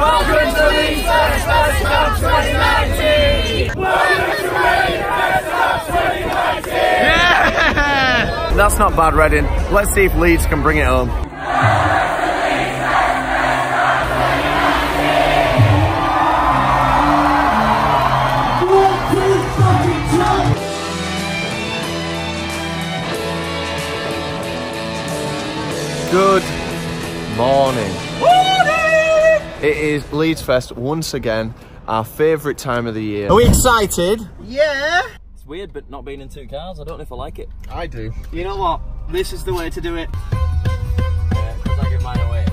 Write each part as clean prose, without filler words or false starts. Welcome to Leeds Fest Festival 2019! Welcome to Leeds Fest 2019! Yeah! That's not bad, Reading. Let's see if Leeds can bring it home. Good morning. Morning! It is Leeds Fest once again, our favourite time of the year. Are we excited? Yeah! It's weird, but not being in two cars, I don't know if I like it. I do. You know what? This is the way to do it. Yeah, because I give mine away.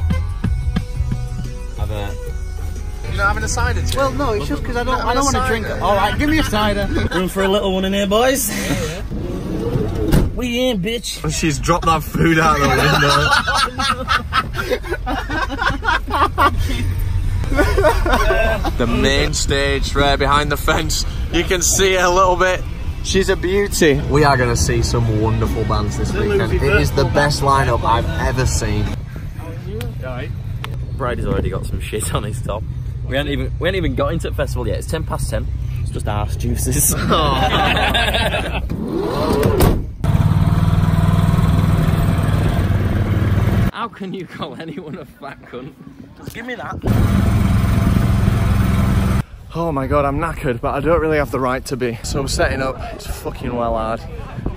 You're not having a cider too? Well, no, it's just because I don't want to drink it. Alright, give me a cider. Room for a little one in here, boys. Yeah. We in, bitch. She's dropped that food out of the window. The main stage there behind the fence. You can see it a little bit. She's a beauty. We are going to see some wonderful bands this weekend. It is the best lineup I've ever seen. Brady's already got some shit on his top. We haven't even got into the festival yet. It's 10 past 10. It's just arse juices. How can you call anyone a fat cunt? Just give me that. Oh my god, I'm knackered, but I don't really have the right to be. So I'm setting up, it's fucking well hard.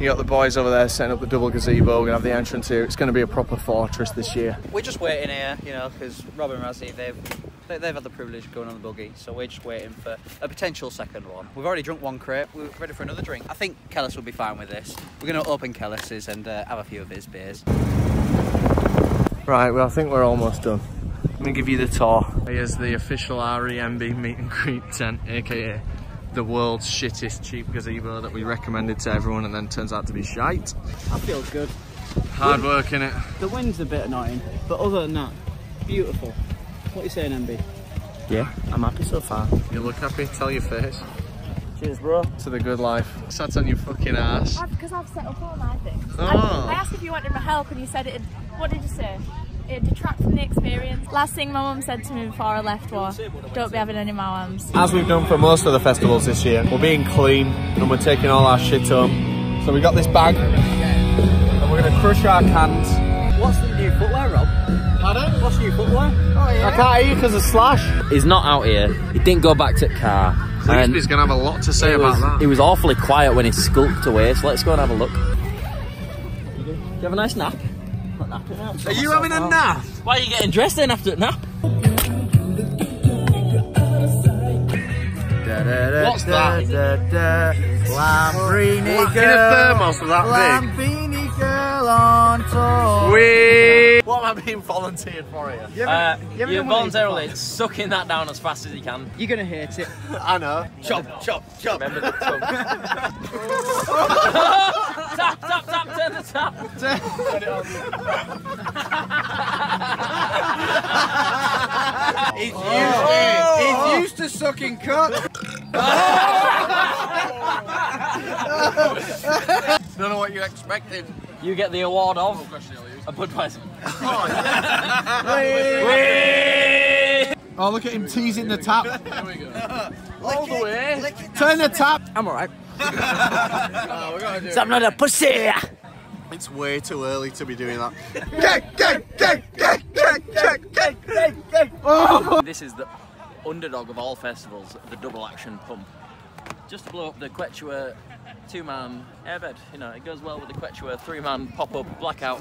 You got the boys over there setting up the double gazebo, we're gonna have the entrance here. It's gonna be a proper fortress this year. We're just waiting here, you know, because Rob and Razzie, they've had the privilege of going on the buggy, so we're just waiting for a potential second one. We've already drunk one crate, we're ready for another drink. I think Kellis will be fine with this. We're gonna open Kellis's and have a few of his beers. Right, well I think we're almost done. Let me give you the tour. Here's the official REMB meet and greet tent, aka the world's shittest cheap gazebo that we recommended to everyone and then turns out to be shite. I feel good. Hard work, innit? The wind's a bit annoying, but other than that, beautiful. What are you saying, MB? Yeah, I'm happy so far. You look happy, tell your face. Cheers, bro. To the good life. Sat on your fucking ass. Because I've set up all my things. Oh. I asked if you wanted my help and you said it. What did you say? It detracts from the experience. Last thing my mum said to me before I left was, don't be having any mowams. As we've done for most of the festivals this year, we're being clean and we're taking all our shit home. So we got this bag and we're going to crush our cans. What's the new footwear, Rob? Pardon? What's the new footwear? Oh, yeah. I can't hear because of Slash. He's not out here. He didn't go back to the car. He's going to have a lot to say about that. He was awfully quiet when he skulked away, so let's go and have a look. Do you have a nice nap? Are you having a nap? Why are you getting dressed in after a nap? What's that? Lambrini girl. In a thermos that big. Lambrini girl on tour. Wee. What am I being volunteered for here? You're voluntarily sucking that down as fast as you can. You're gonna hate it. I know. Chop, chop, chop. Remember the tongue. Tap, tap, tap, turn the tap. Turn it on. He's used to sucking cock. Don't know what you expected. You get the award of a Budweiser. Oh, yes. Oh, look at him teasing the tap. There we go. All the way. Turn the tap. I'm alright. I'm not a pussy. It's way too early to be doing that. This is the underdog of all festivals, the double action pump. Just to blow up the Quechua two-man airbed. You know, it goes well with the Quechua three-man pop-up blackout.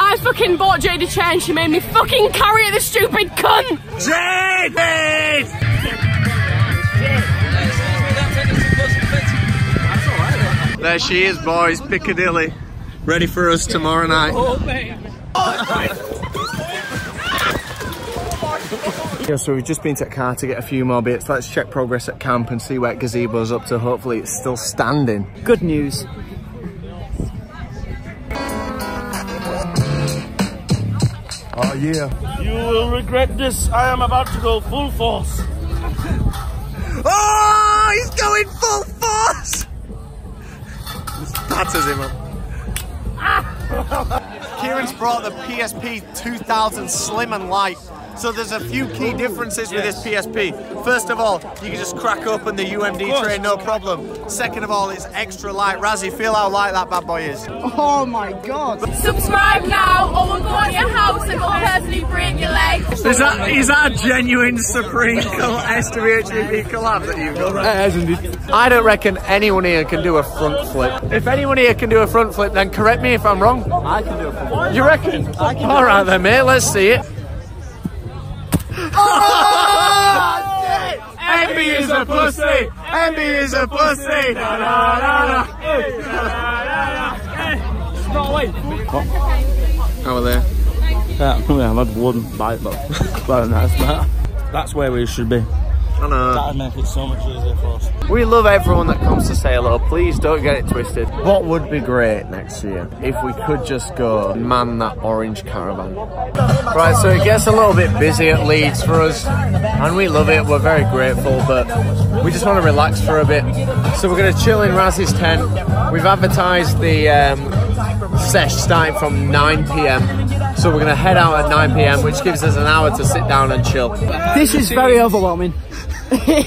I fucking bought Jade a chair and she made me fucking carry it, the stupid cunt! Jade! That's alright. There she is, boys, Piccadilly. Ready for us tomorrow night. Oh, man. Yeah, so we've just been to a car to get a few more bits. Let's check progress at camp and see where gazebo's up to. Hopefully it's still standing. Good news. Oh yeah. You will regret this. I am about to go full force. Oh, he's going full force! This batters him up. brought the PSP 2000 Slim and Light. So there's a few key differences with this PSP. First of all, you can just crack open the UMD tray, no problem. Second of all, it's extra light. Razzie, feel how light that bad boy is. Oh my God. Subscribe now or we'll go to your house and we'll personally break your legs. Is that a genuine Supreme SWHDP collab that you've got? It is indeed. I don't reckon anyone here can do a front flip. If anyone here can do a front flip, then correct me if I'm wrong. I can do a front flip. You reckon? I can. All right then, mate, let's see it. Oh, that's it. Envy is a pussy. Envy is a pussy. Da da da da. Over there. Yeah, I've had one bite, but well, that's where we should be. I know. That'd make it so much easier for us. We love everyone that comes to say hello. Please don't get it twisted. What would be great next year if we could just go and man that orange caravan? Right, so it gets a little bit busy at Leeds for us, and we love it. We're very grateful, but we just want to relax for a bit. So we're going to chill in Razzie's tent. We've advertised the sesh starting from 9 p.m. So we're going to head out at 9 p.m, which gives us an hour to sit down and chill. This is very overwhelming. we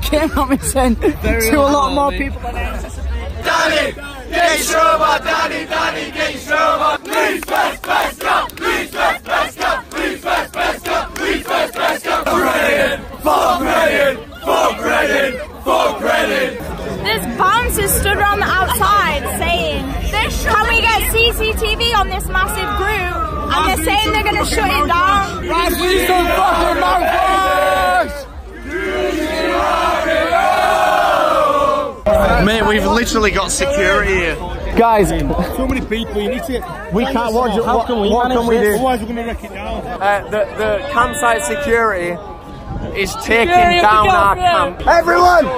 came out with 10 to a lot more people than I anticipated. Danny, get your robot, Danny, Danny, get your robot. Please, let's go, please, let's go, please, let's go, please, let's go. For Reading, for Reading, for Reading, for Reading. There's bouncers stood around the outside saying, can we get CCTV on this massive group? And they're saying they're going to shut it down. Right, please don't fucking mouth us! Mate, we've literally got security here. Guys, so many people, you need to... We can't watch it. What can we do? Otherwise we're going to wreck it down. The campsite security is taking down our camp. Everyone!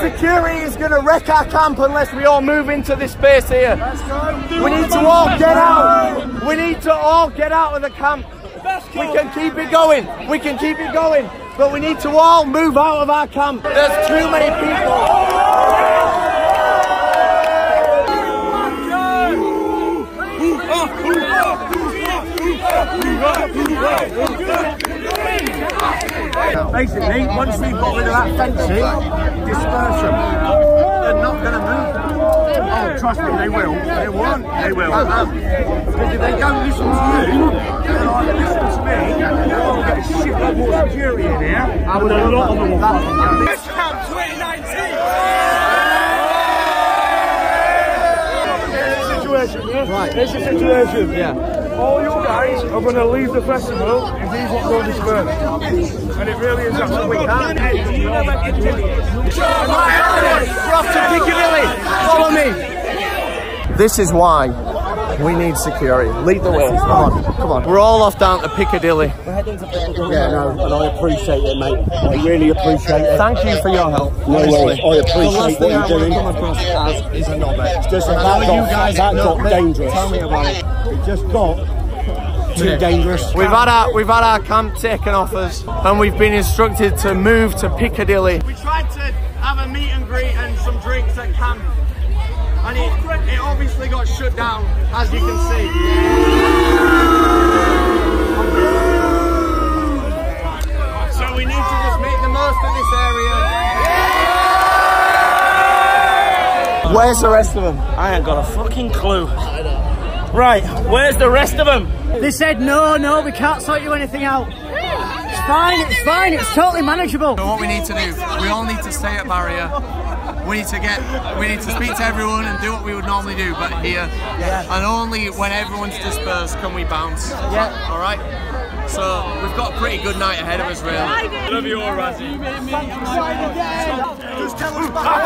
Security is going to wreck our camp unless we all move into this space here. We need to all get out. We need to all get out of the camp. We can keep it going. We can keep it going. But we need to all move out of our camp. There's too many people. Basically, once we got rid of that fencing, disperse them. They're not going to move. Oh, trust me, they will. They won't. They will. Because if they don't listen to you, and I listen to me, they'll all get a shitload more security in here. I would have a lot of them. This camp 2019! Situation, yeah? Right. Here's the situation. Yeah. All you guys are going to leave the festival if these won't go dispersed. And it really is absolutely hard. Hey, you know that Piccadilly. We're off to Piccadilly. Follow me. This is why we need security. Lead the way. Come on. We're all off down to Piccadilly. We're heading to Piccadilly. Yeah, no, and I appreciate it, mate. I really appreciate it. Thank you for your help. No way. I appreciate what you're doing. The last thing I want to come across as is a knobhead. It's just that got dangerous. Tell me about it. It just got... too dangerous. We've had our camp taken off us, and we've been instructed to move to Piccadilly. We tried to have a meet and greet and some drinks at camp, and it obviously got shut down, as you can see. So we need to just make the most of this area. Where's the rest of them? I ain't got a fucking clue. Right, where's the rest of them? They said, no, we can't sort you anything out. It's fine, it's totally manageable. So what we need to do, we all need to stay at Barrier. We need to speak to everyone and do what we would normally do, but here. Yeah. And only when everyone's dispersed can we bounce. Yeah. All right? So we've got a pretty good night ahead of us, really. I love you all, Razzie. You made me. Just tell us back.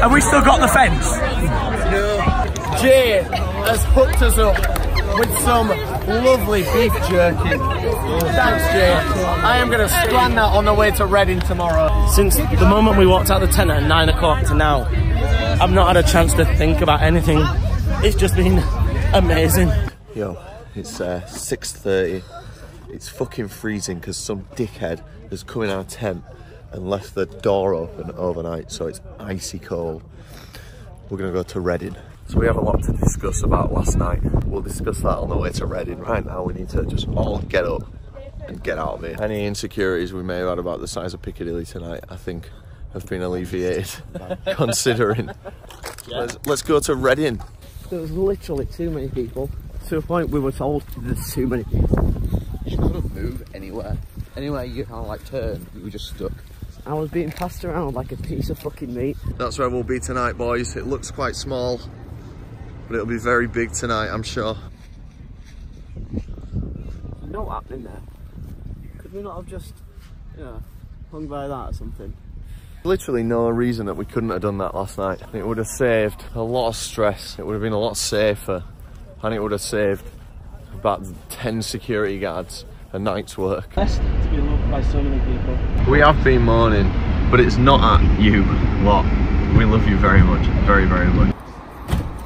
Have we still got the fence? No. Jay has hooked us up with some lovely beef jerky. Thanks, Jay. I am going to strand that on the way to Reading tomorrow. Since the moment we walked out the tent at 9 o'clock to now, I've not had a chance to think about anything. It's just been amazing. Yo, It's 6:30. It's fucking freezing because some dickhead has come in our tent and left the door open overnight, so it's icy cold. We're gonna go to Reading. So we have a lot to discuss about last night. We'll discuss that on the way to Reading. Right now we need to just all get up and get out of here. Any insecurities we may have had about the size of Piccadilly tonight, I think, have been alleviated, considering. Yeah. Let's go to Reading. There was literally too many people. To a point we were told there's too many people. You couldn't move anywhere. Anywhere you kind of like turn, you were just stuck. I was being passed around like a piece of fucking meat. That's where we'll be tonight, boys. It looks quite small, but it'll be very big tonight, I'm sure. You know what's happening there? Could we not have just, you know, hung by that or something? Literally no reason that we couldn't have done that last night. It would have saved a lot of stress, it would have been a lot safer, and it would have saved about 10 security guards a night's work. Best to be loved by so many people. We have been mourning, but it's not at you lot. We love you very much, very, very much.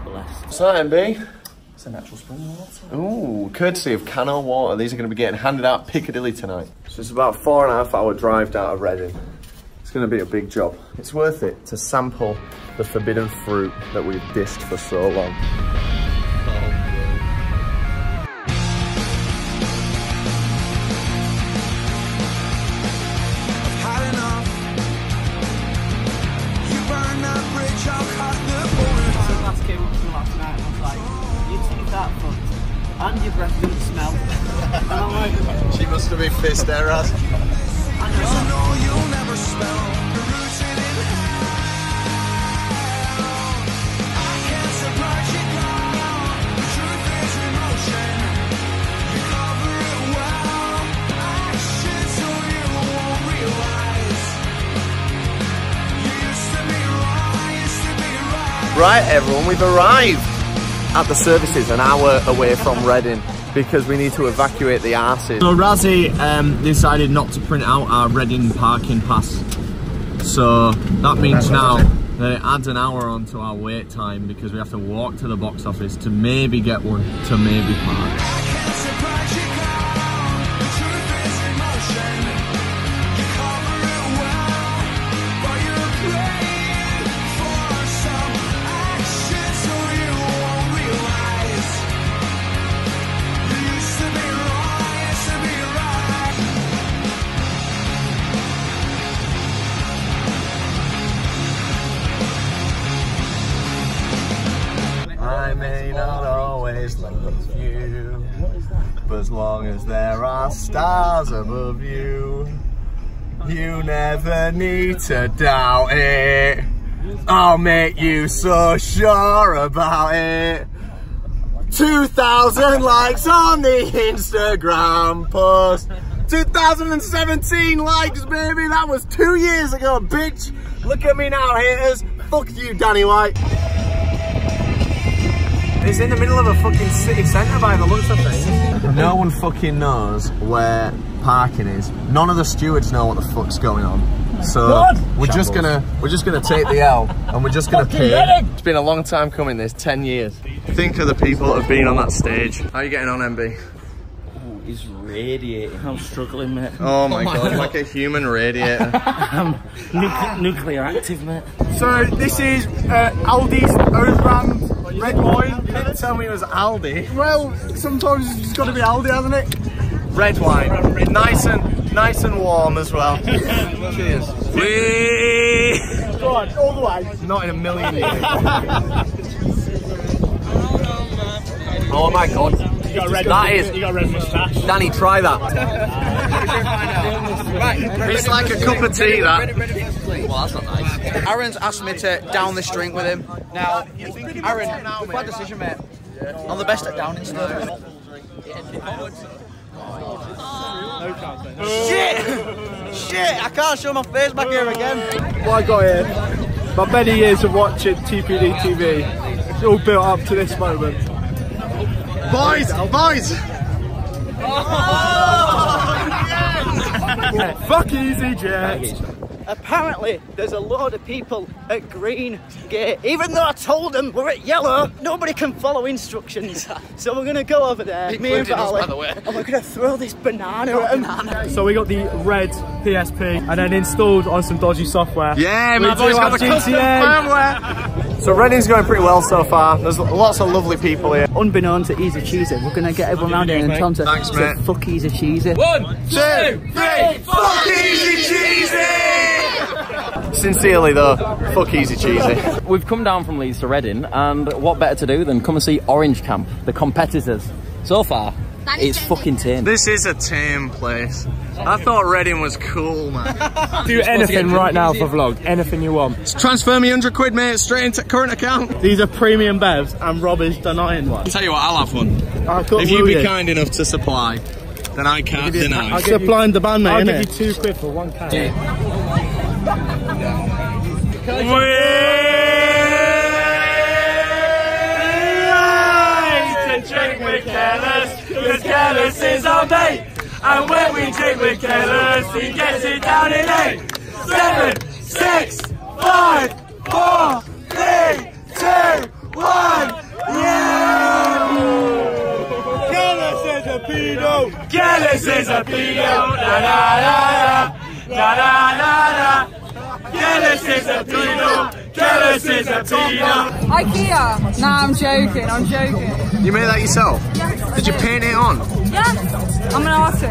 Blessed. What's that, MB? It's a natural spring water. Ooh, courtesy of Cano Water. These are going to be getting handed out Piccadilly tonight. So it's about a 4.5 hour drive out of Reading. It's going to be a big job. It's worth it to sample the forbidden fruit that we've dissed for so long. Pissed their ass. Right, everyone, we've arrived at the services an hour away from Reading, because we need to evacuate the arses. So Razzie decided not to print out our Reading parking pass. So that means now that it adds an hour onto our wait time because we have to walk to the box office to maybe get one, to maybe park. Stars above you, you never need to doubt it. I'll make you so sure about it. 2,000 likes on the Instagram post. 2017 likes, baby. That was 2 years ago, bitch. Look at me now, haters. Fuck you, Danny White. It's in the middle of a fucking city centre by the looks of things. No one fucking knows where parking is. None of the stewards know what the fuck's going on. So we're just gonna take the L and we're just gonna pay. It's been a long time coming. This 10 years. Think of the people that have been on that stage. How are you getting on, MB? Oh, he's radiating. I'm struggling, mate. Oh my god, like a human radiator. I'm nuclear active, mate. So this is Aldi's own brand. Red wine? You didn't tell me it was Aldi. Well, sometimes it's just got to be Aldi, hasn't it? Red wine. Nice and warm as well. Cheers. Whee! Go on, all the way. Not in a million years. Oh my god. You got a red, that is. You got a red moustache. Danny, try that. It's like a cup of tea, that. Well, that's not nice. Aaron's asked me to down this drink with him. Now, Aaron, bad decision, mate. I'm the best at downing stuff. Shit! Shit! I can't show my face back here again. Well, I got here. My many years of watching TPD TV, it's all built up to this moment. Boys! Boys! Oh, yes! Fuck easy, Jet! Apparently there's a load of people at Green Gate. Even though I told them we're at Yellow, nobody can follow instructions. So we're gonna go over there, me and Valley, by the way. And we're gonna throw this banana at them. So we got the red PSP and then installed on some dodgy software. Yeah, my boy's got the custom firmware. So Reading's going pretty well so far. There's lots of lovely people here. Unbeknown to Easy Cheeser, we're gonna get everyone around here and tell them to fuck Easy Cheeser. 1, 2, 3, fuck Easy Cheeser! Sincerely though, fuck Easy Cheeser. We've come down from Leeds to Reading, and what better to do than come and see Orange Camp, the competitors. So far, it's fucking tame. This is a tame place. I thought Reading was cool, man. Do anything right now for vlog, anything you want. Just transfer me 100 quid, mate, straight into current account. These are premium bevs and Robbie's denying one. I'll tell you what, I'll have one. If you'd be kind enough to supply, then I can't deny. I'll supplying the band, mate, I'll give you 2 quid for 1 can. We like to drink with careless, because careless is our bait. And when we drink with careless, he gets it down in 8, 7, 6, 5, 4, 3, 2, 1. Yeah! Careless is a pedo. Careless is a pedo. La la la la la la la. Careless is a pedo. Careless is a pedo. IKEA. Nah, I'm joking. I'm joking. You made that yourself? Yes. Did you paint it on? Yes, I'm an artist.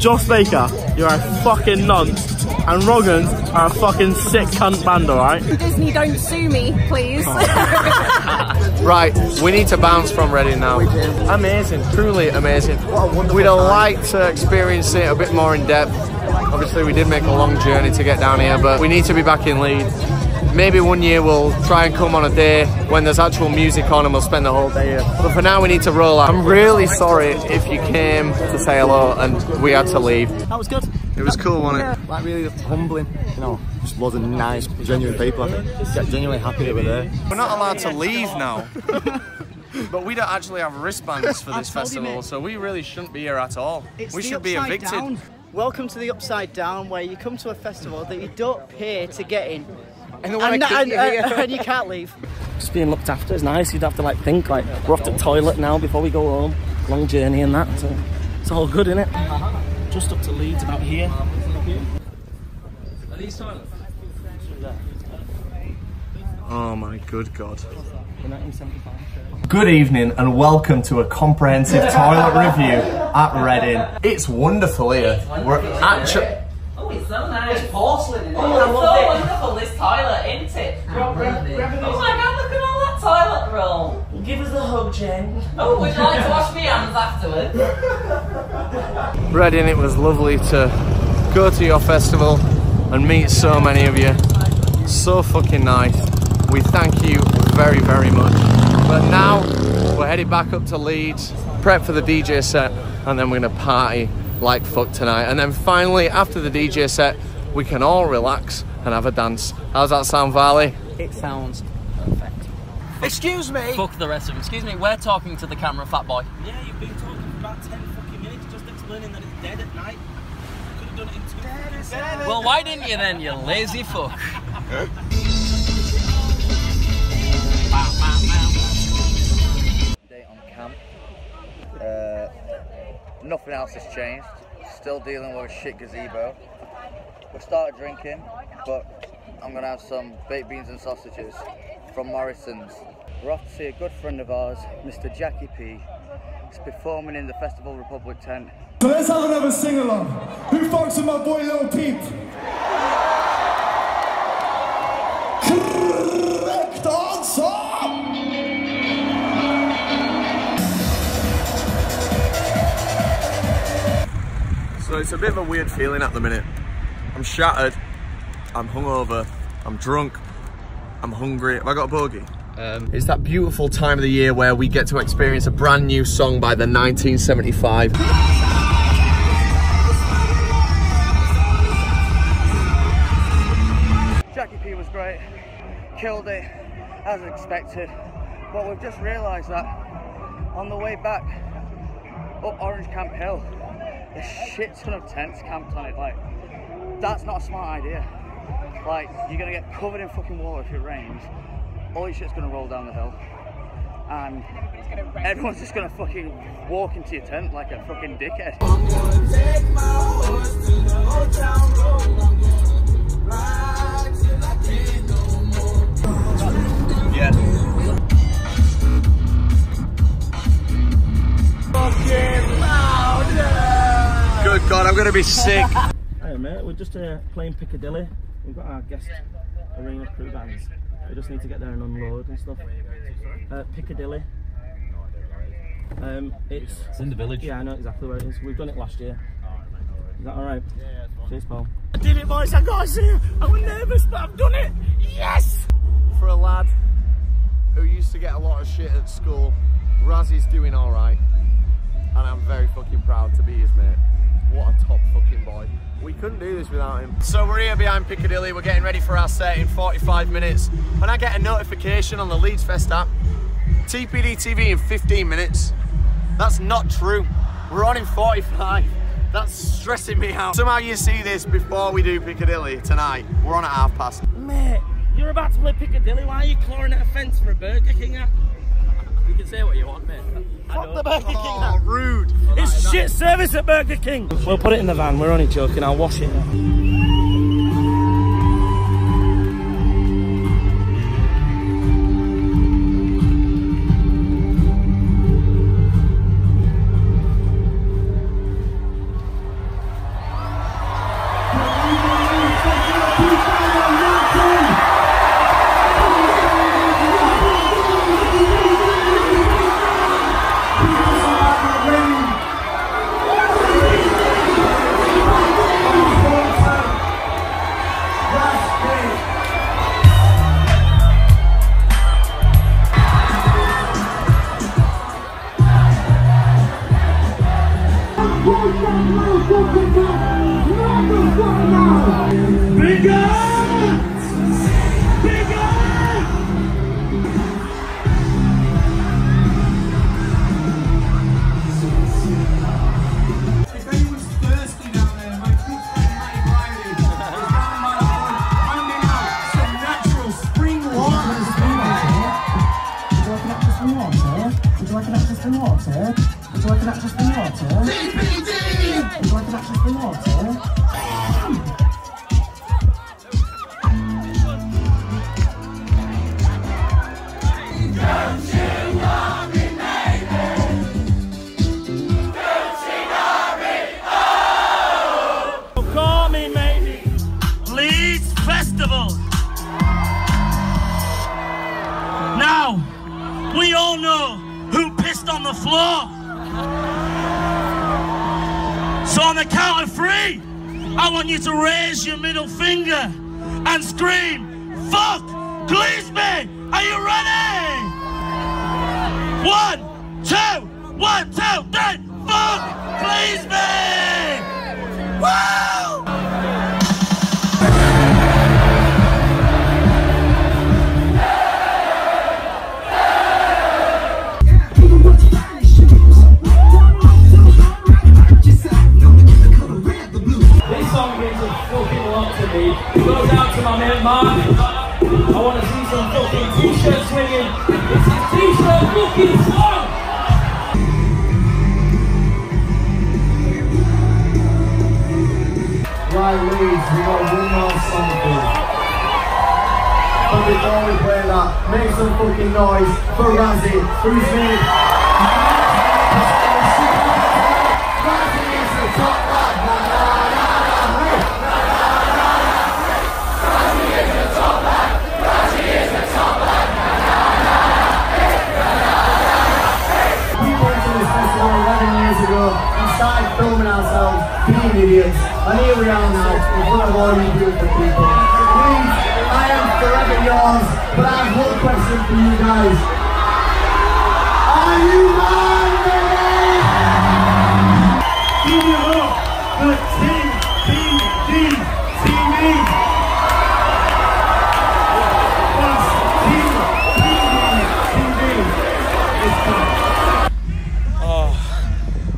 Joss Baker, you're a fucking nonce. And Roggins are a fucking sick cunt band, alright? Disney, don't sue me, please. Oh. Right, we need to bounce from Reading now. Amazing, truly amazing. What a wonderful We'd have liked to experience it a bit more in depth. Obviously, we did make a long journey to get down here, but we need to be back in Leeds. Maybe one year we'll try and come on a day when there's actual music on and we'll spend the whole day here. But for now we need to roll out. I'm really sorry if you came to say hello and we had to leave. That was good. It was cool, wasn't it? Like really humbling, you know, just loads of nice, genuine people. I think genuinely happy they were there. We're not allowed to leave now. But we don't actually have wristbands for this festival, so we really shouldn't be here at all. We should be evicted. Welcome to the Upside Down, where you come to a festival that you don't pay to get in. And you can't leave. Just being looked after is nice. You'd have to like think like we're off to the toilet now before we go home. Long journey and that, so it's all good, isn't it? Just up to Leeds, about here. Are these toilets? Oh my good God. The 1975. Good evening and welcome to a comprehensive toilet review at Reading. It's wonderful here. We're actually. It's so nice. It's porcelain, isn't it? Oh, it's so wonderful, this toilet, isn't it? Oh my God, look at all that toilet roll. Give us a hug, Jen. Oh, would you like to wash my hands afterwards? Reading, it was lovely to go to your festival and meet so many of you. So fucking nice. We thank you very, very much. But now, we're headed back up to Leeds, prep for the DJ set, and then we're going to party like fuck tonight, and then finally after the DJ set we can all relax and have a dance. How's that sound, Valley? It sounds perfect. Excuse me, fuck the rest of them. Excuse me, we're talking to the camera, fat boy. Yeah, you've been talking for about 10 fucking minutes just explaining that it's dead at night. Could have done it in 2 minutes. Well, why didn't you then, you lazy fuck? Day on camp. Nothing else has changed, still dealing with a shit gazebo. We started drinking, but I'm going to have some baked beans and sausages from Morrison's. We're off to see a good friend of ours, Mr. Jackie P. He's performing in the Festival Republic tent. So let's have another sing-along. Who fucks with my boy Little Peep? Correct answer! So it's a bit of a weird feeling at the minute. I'm shattered, I'm hungover, I'm drunk, I'm hungry. Have I got a bogey? It's that beautiful time of the year where we get to experience a brand new song by The 1975. Jackie P was great, killed it, as expected. But we've just realised that on the way back up Orange Camp Hill, a shit ton of tents camped on it, like That's not a smart idea. Like, you're going to get covered in fucking water if it rains. All your shit's going to roll down the hill. And everyone's just going to fucking walk into your tent like a fucking dickhead. I'm going to take my horse to the old town road. I'm going to ride till I can't no more. Yeah. Fucking louder! Good God, I'm going to be sick. Hey mate, we're just playing Piccadilly. We've got our guest arena crew bands. We just need to get there and unload and stuff. Piccadilly. It's in the village. Yeah, I know exactly where it is. We've done it last year. Is that alright? Yeah, it's fine. Cheers, Paul. I did it, boys. I got to you. I was nervous, but I've done it. Yes! For a lad who used to get a lot of shit at school, Raz is doing alright. And I'm very fucking proud to be his mate. What a top fucking boy. We couldn't do this without him. So we're here behind Piccadilly, we're getting ready for our set in 45 minutes. And I get a notification on the Leeds Fest app, TPD TV in 15 minutes. That's not true. We're on in 45. That's stressing me out. Somehow you see this before we do Piccadilly tonight. We're on at 1:30. Mate, you're about to play Piccadilly. Why are you clawing at a fence for a Burger King app? You can say what you want, mate. Fuck the Burger King. Oh, rude. Well, it's shit service at Burger King. We'll put it in the van, we're only joking, I'll wash it.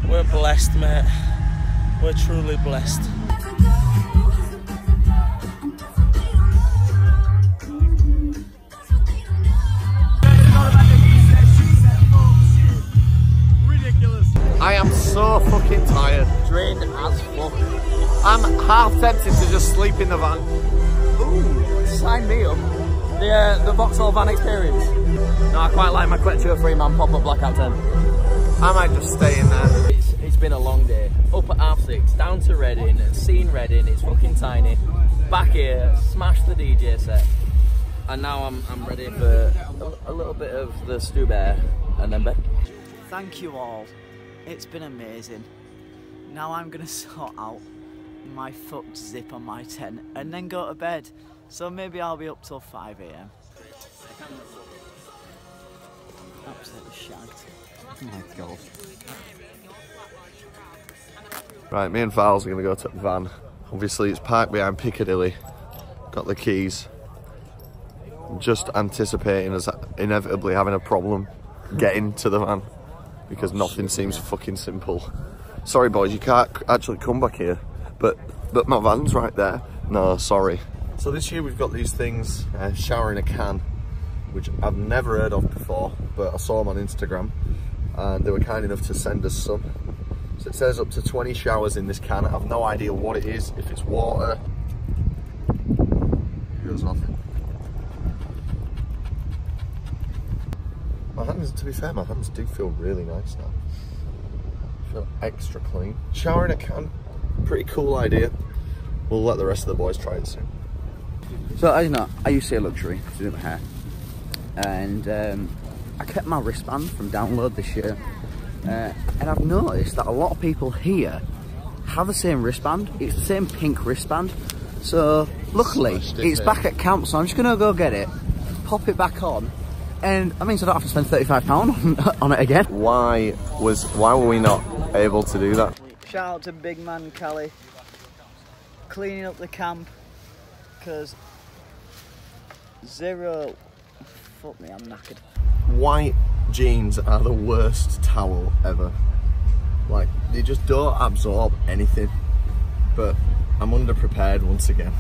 We're blessed, mate. We're truly blessed. so fucking tired, drained as fuck. I'm half tempted to just sleep in the van. Ooh, sign me up. The Vauxhall van experience. No, I quite like my Quechua 3-man pop-up blackout tent. I might just stay in there. It's been a long day. Up at 6:30, down to Reading, seen Reading, it's fucking tiny. Back here, smashed the DJ set. And now I'm ready for a little bit of the stew bear and then bed. Thank you all. It's been amazing. Now I'm gonna sort out my fucked zip on my tent and then go to bed. So maybe I'll be up till 5 AM. Absolutely shagged. Oh my god. Right, me and Val's are gonna go to the van. Obviously it's parked behind Piccadilly. Got the keys. Just anticipating us inevitably having a problem getting to the van because nothing seems fucking simple. Sorry boys, you can't actually come back here, but my van's right there. No, sorry. So this year we've got these things, Shower in a Can, which I've never heard of before, but I saw them on Instagram and they were kind enough to send us some. So it says up to 20 showers in this can. I have no idea what it is, if it's water. Here's nothing. My hands, to be fair, my hands do feel really nice now. I feel extra clean. Shower in a can, pretty cool idea. We'll let the rest of the boys try it soon. So as you know, I used to say luxury to do my hair. And I kept my wristband from Download this year. And I've noticed that a lot of people here have the same wristband. It's the same pink wristband. So luckily, it's back at camp, so I'm just gonna go get it, pop it back on. And that means I don't have to spend £35 on it again. Why were we not able to do that? Shout out to big man Callie, cleaning up the camp, because zero, fuck me, I'm knackered. White jeans are the worst towel ever. Like, they just don't absorb anything, but I'm underprepared once again.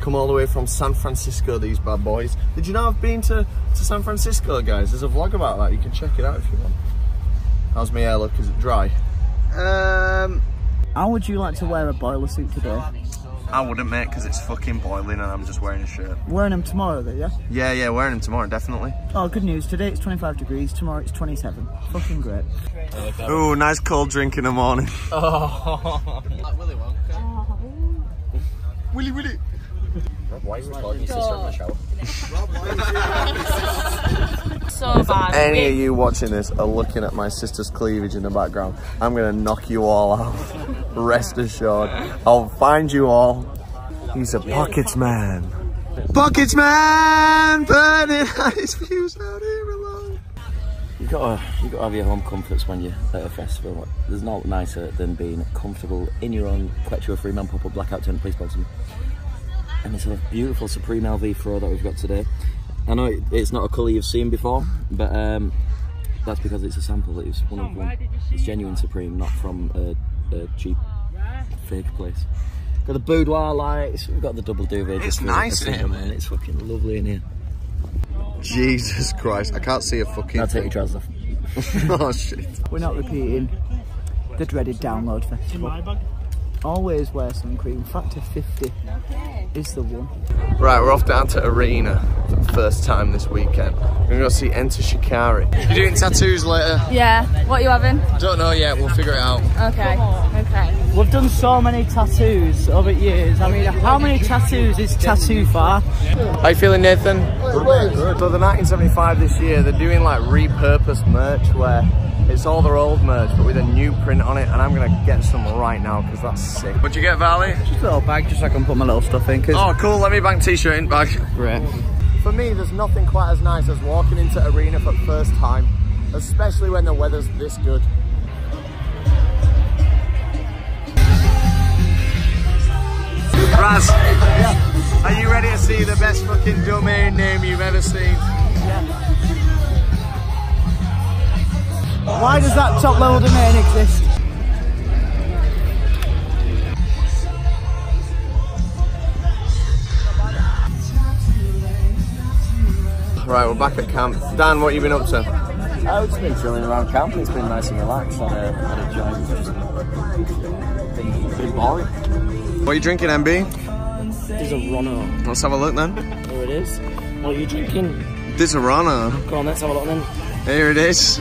Come all the way from San Francisco, these bad boys. Did you know I've been to San Francisco, guys? There's a vlog about that. You can check it out if you want. How's my hair look? Is it dry? How would you like to wear a boiler suit today? I wouldn't, mate, because it's fucking boiling and I'm just wearing a shirt. Wearing them tomorrow, though, yeah? Yeah, wearing them tomorrow, definitely. Oh, good news. Today it's 25 degrees, tomorrow it's 27. Fucking great. Ooh, nice cold drink in the morning. Oh. Like Willy Wonka. Willy, Willy. Rob, why is he calling your sister in the shower? Rob, why is he? So bad. If any of you watching this are looking at my sister's cleavage in the background, I'm going to knock you all out. Rest assured. I'll find you all. He's a pockets man. Pockets man! Burning ice views out here alone. You gotta have your home comforts when you're at a festival. There's not nicer than being comfortable in your own Quechua 3-man pop-up blackout tent. Please sponsor me. And it's a beautiful Supreme LV throw that we've got today. I know it's not a colour you've seen before, but that's because it's a sample. It was one of one. It's genuine Supreme, not from a cheap fake place. Got the boudoir lights. We've got the double duvet. It's nice in here, man. It's fucking lovely in here. Jesus Christ, I can't see a fucking. I'll take your trousers off. Oh shit. We're not repeating the dreaded Download Festival. Always wear sun cream. Factor 50 is the one. Right, we're off down to Arena for the first time this weekend. We're gonna see Enter Shikari. You're doing tattoos later? Yeah. What are you having? Don't know yet. We'll figure it out. Okay. Okay. We've done so many tattoos over years. I mean, how many tattoos is tattoo far? How you feeling, Nathan? Good. So the 1975 this year, they're doing like repurposed merch where it's all their old merch, but with a new print on it, and I'm gonna get some right now because that's sick. What'd you get, Valley? Just a little bag, just so I can put my little stuff in. Cause... Oh, cool. Let me bang t-shirt in bag. Great. For me, there's nothing quite as nice as walking into Arena for the first time, especially when the weather's this good. Raz, yeah. Are you ready to see the best fucking domain name you've ever seen? Yeah. Why does that top level domain exist? Right, we're back at camp. Dan, what have you been up to? Oh, it's been chilling around camp. It's been nice and relaxed. Had a giant, it's been boring. What are you drinking, MB? Disaronno. Let's have a look then. Here it is. What are you drinking? Disaronno. Go on, let's have a look then. Here it is.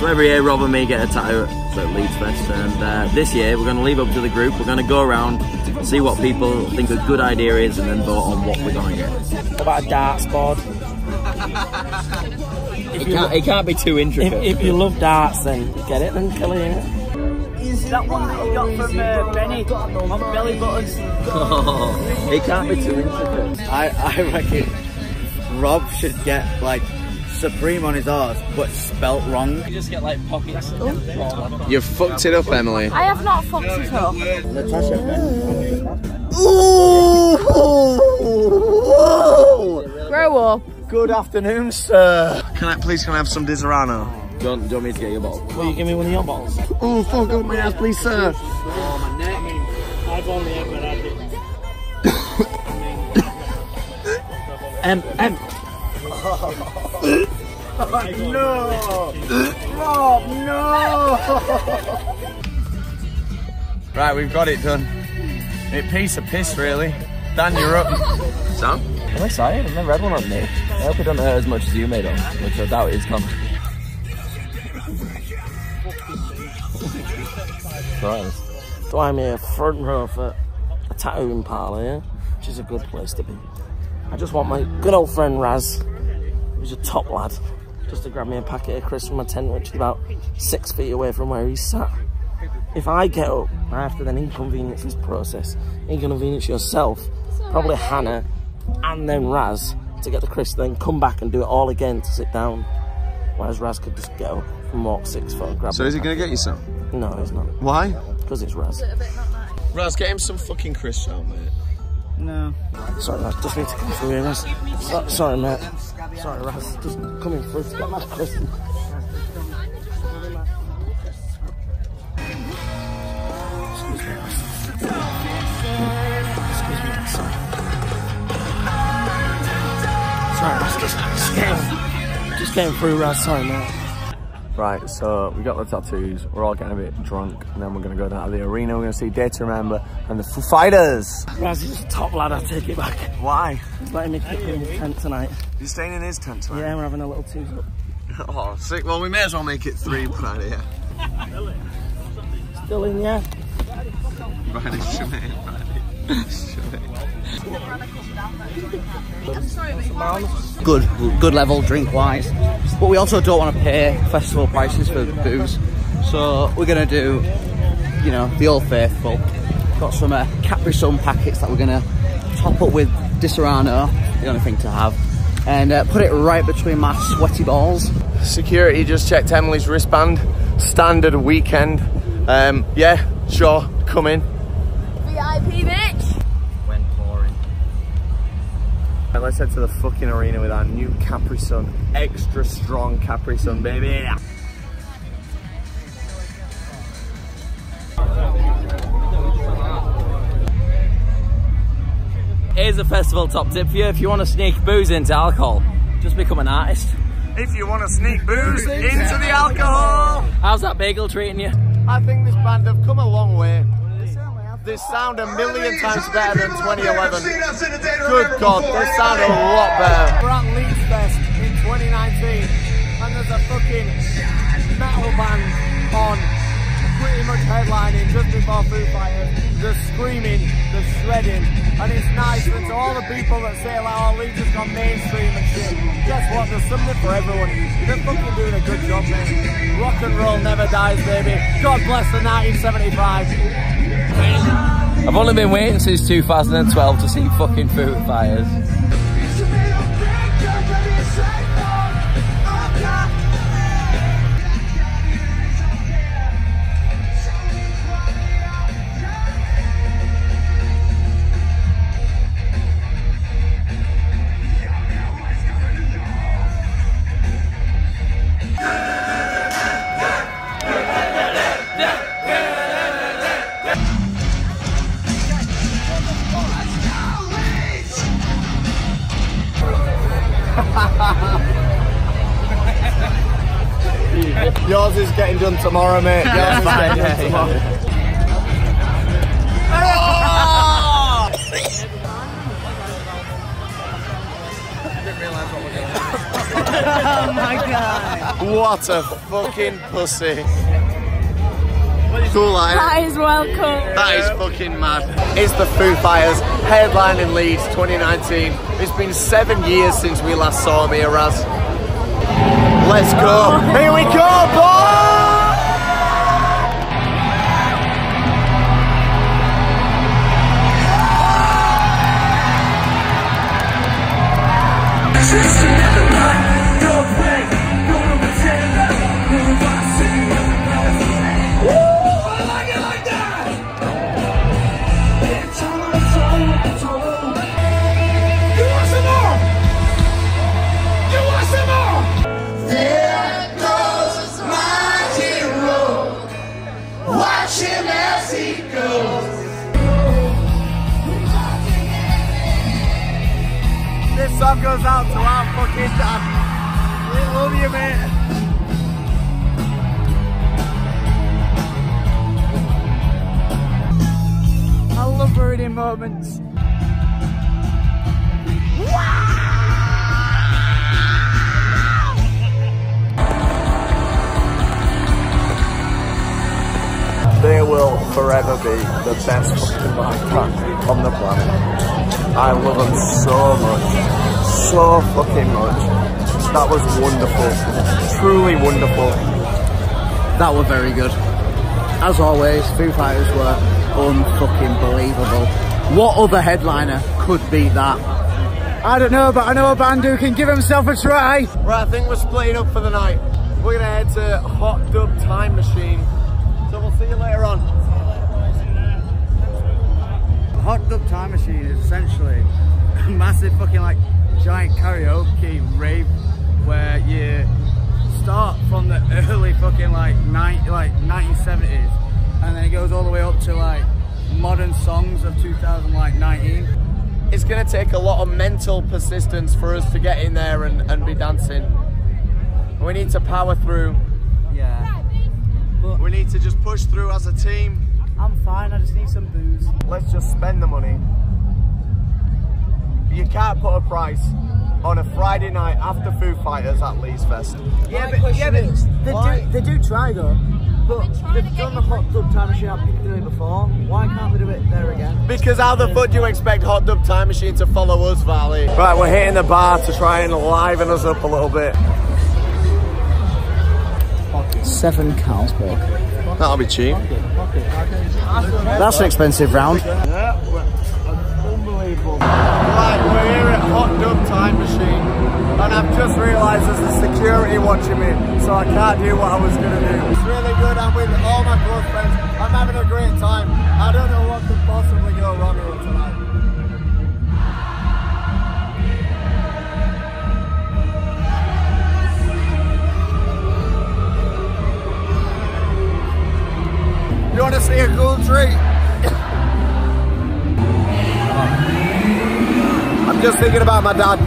So every year Rob and me get a tattoo at Leeds Fest, and this year we're going to leave up to the group. We're going to go around, see what people think a good idea is, and then vote on what we're going to get. What about a darts board? It can't be too intricate. If you love darts, then get it, then kill it. That one that you got from Benny on belly buttons. Oh, it can't be too intricate. I reckon Rob should get like Supreme on his arse, but spelt wrong. You just get like pockets. Ooh. You've fucked it up, Emily. I have not fucked it up. Natasha. Ooh! Grow up. Good afternoon, sir. Can I have some Disaronno? Do you want me to get your bottle? Will you give me one of your bottles? Oh, fuck up my ass, please, sir. Oh, my neck. I've only ever had it. Oh, no! No! Right, we've got it done. A piece of piss, really. Dan, you're up. Sam? I'm excited. I've never had one on me. I hope it doesn't hurt as much as you made on, which I doubt it is coming. So I'm here front row for a tattooing parlour, yeah? Which is a good place to be. I just want my good old friend Raz, who's a top lad, just to grab me a packet of crisps from my tent, which is about 6 feet away from where he's sat. If I get up, I have to then inconvenience this process, inconvenience yourself, probably Hannah, and then Raz to get the crisps, then come back and do it all again to sit down. Whereas Raz could just get up and walk 6 foot and grab it. So is he going to get you some? No, he's not. Why? Because it's Raz. It nice? Raz, get him some fucking crisps out, mate. No. Sorry, Raz, just need to come through here, Raz. Sorry, mate. Sorry, Raz, just coming through to get my crisps. Excuse me, Raz. Excuse me, sorry. Sorry, Raz, just getting through, Raz, sorry, mate. Right, so we got the tattoos, we're all getting a bit drunk, and then we're going to go down to the arena, we're going to see Day to Remember and the Foo Fighters! Raz is a top lad, I take it back. Why? He's letting me kick in his tent tonight. You're staying in his tent tonight? Yeah, we're having a little twos-up. Oh, sick. Well, we may as well make it three, right here. Still in, yeah. Right, shut it, right. Shut it. I'm sorry, but good level, drink-wise. But we also don't want to pay festival prices for booze, so we're going to do, you know, the Old Faithful. Got some Capri Sun packets that we're going to top up with Disaronno, the only thing to have, and put it right between my sweaty balls. Security just checked Emily's wristband, standard weekend. Yeah, sure, come in. VIP bitch! Went boring. Right, let's head to the fucking arena with our new Capri Sun. Extra strong Capri Sun, baby! Here's a festival top tip for you. If you want to sneak booze into alcohol, just become an artist. If you want to sneak booze into the alcohol! How's that bagel treating you? I think this band have come a long way. They sound a million times better than 2011. Good God, they sound a lot better. We're at Leeds Fest in 2019, and there's a fucking metal band on, pretty much headlining just before Foo Fighters. They're screaming, they're shredding, and it's nice. And to all the people that say, like, oh, Leeds has gone mainstream and shit, guess what? There's something for everyone. They're fucking doing a good job, man. Rock and roll never dies, baby. God bless the 1975. I've only been waiting since 2012 to see fucking Foo Fighters. Yours is getting done tomorrow, mate. Yours is getting done tomorrow. Oh my god. What a fucking pussy. Cool line. That is welcome. That is fucking mad. It's the Foo Fighters headlining Leeds 2019. It's been 7 years since we last saw me, Raz. Let's go. Here we go, boys! Goes out to our fucking dad. We love you, mate. I love Reading moments. They will forever be the best fucking band on the planet. I love them so much. So fucking much. That was wonderful. Truly wonderful. That was very good. As always, Foo Fighters were unfucking believable. What other headliner could beat that? I don't know, but I know a band who can give himself a try. Right, I think we're splitting up for the night. We're gonna head to Hot Dub Time Machine. So we'll see you later on. Hot Dub Time Machine is essentially a massive fucking like giant karaoke rave where you start from the early fucking like 1970s and then it goes all the way up to like modern songs of 2019. It's gonna take a lot of mental persistence for us to get in there and be dancing. We need to power through. Yeah. But we need to just push through as a team. I'm fine, I just need some booze. Let's just spend the money. You can't put a price on a Friday night after Foo Fighters at Leeds Fest. Yeah, but they do try though. But they've done the Hot Dub Time Machine at Piccadilly before. Why can't they do it there again? Because how the fuck do you expect Hot Dub Time Machine to follow us, Valley? Right, we're hitting the bar to try and liven us up a little bit. 7 cows, bro. That'll be cheap. That's an expensive round. Right, we're here at Hot Dub Time Machine and I've just realised there's a security watching me, so I can't do what I was going to do. It's really good, I'm with all my close friends, I'm having a great time. I don't know what could possibly go wrong here tonight. You want to see a cool treat? I'm just thinking about my dad.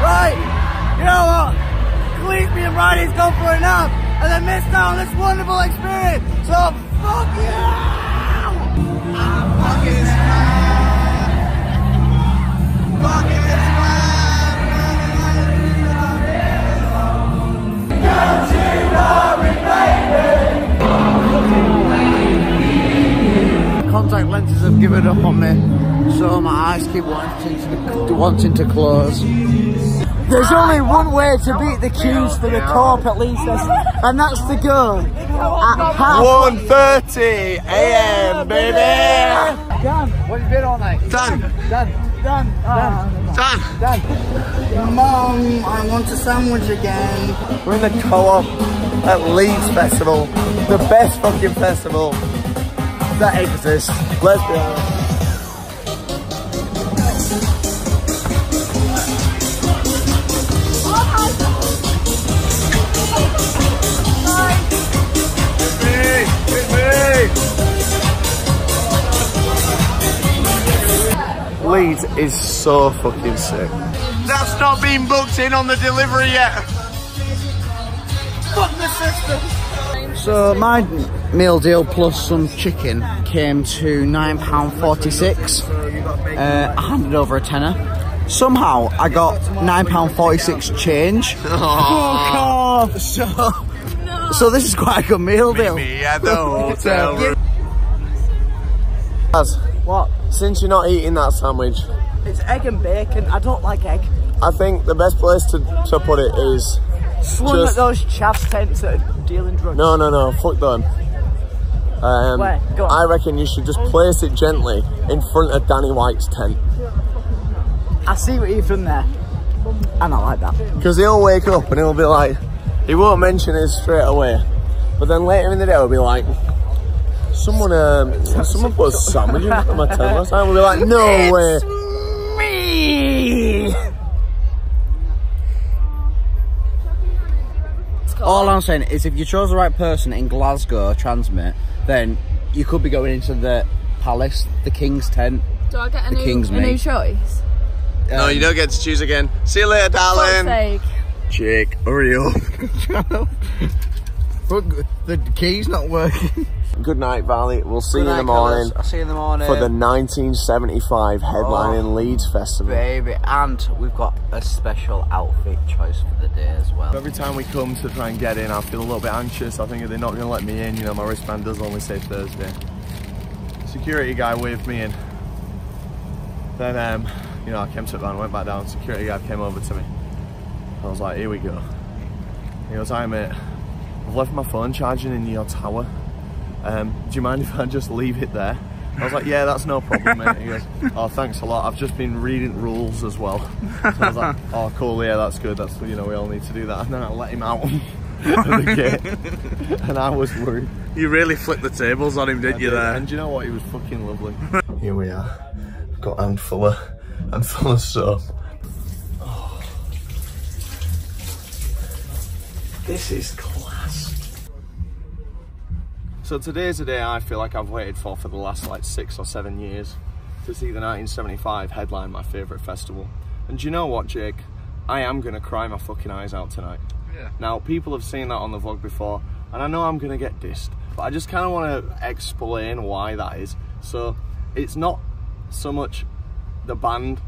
Right, you know what? Cleese and Ronnie's gone for a nap and they missed out on this wonderful experience. So fuck you! I'm fucking smart. Fucking smart. Contact lenses have given up on me. So my eyes keep wanting to close. There's only one way to beat the queues for the Co-op at Leeds Fest, and that's to go at 1:30 a.m. baby! Dan, what have you been all night? Dan! Mom, I want a sandwich again. We're in the Co-op at Leeds Festival, the best fucking festival that exists. Let's go. Leeds is so fucking sick. That's not been booked in on the delivery yet. Fuck the system. So my meal deal plus some chicken came to £9.46. I handed over a tenner. Somehow I got £9.46 change. Oh, God. So this is quite a good meal deal. What? Since you're not eating that sandwich, it's egg and bacon. I don't like egg. I think the best place to put it is slung at those chaps tents that are dealing drugs. No, fuck them. I reckon you should just place it gently in front of Danny White's tent. I see what you've done there, and I like that. Because he'll wake up and he'll be like, he won't mention it straight away, but then later in the day he'll be like, someone put a sandwich in my tent last time. We'll be like, no it's way. Me. All I'm saying is, if you chose the right person in Glasgow, Transmit, then you could be going into the palace, the king's tent. Do I get a new choice? No, you don't get to choose again. See you later, darling. Jake, hurry up. Look, the key's not working. Good night, Valley. We'll see you in the morning. I'll see you in the morning. For the 1975 headlining Leeds Festival. Baby, and we've got a special outfit choice for the day as well. Every time we come to try and get in, I feel a little bit anxious. I think they're not going to let me in. You know, my wristband does only say Thursday. Security guy waved me in. Then, you know, I came to it and went back down. Security guard came over to me. I was like, here we go. He goes, hi mate, I've left my phone charging in your tower. Do you mind if I just leave it there? I was like, yeah, that's no problem mate. He goes, oh thanks a lot, I've just been reading rules as well. So I was like, oh cool, yeah that's good, that's, you know, we all need to do that. And then I let him out of the gate. And I was worried. You really flipped the tables on him, didn't you there? And do you know what, he was fucking lovely. Here we are, I've got a handful of soap. Oh. This is class. So today's a day I feel like I've waited for the last like 6 or 7 years to see the 1975 headline my favourite festival. And do you know what, Jake? I am going to cry my fucking eyes out tonight. Yeah. Now, people have seen that on the vlog before, and I know I'm going to get dissed, but I just kind of want to explain why that is. So it's not so much the band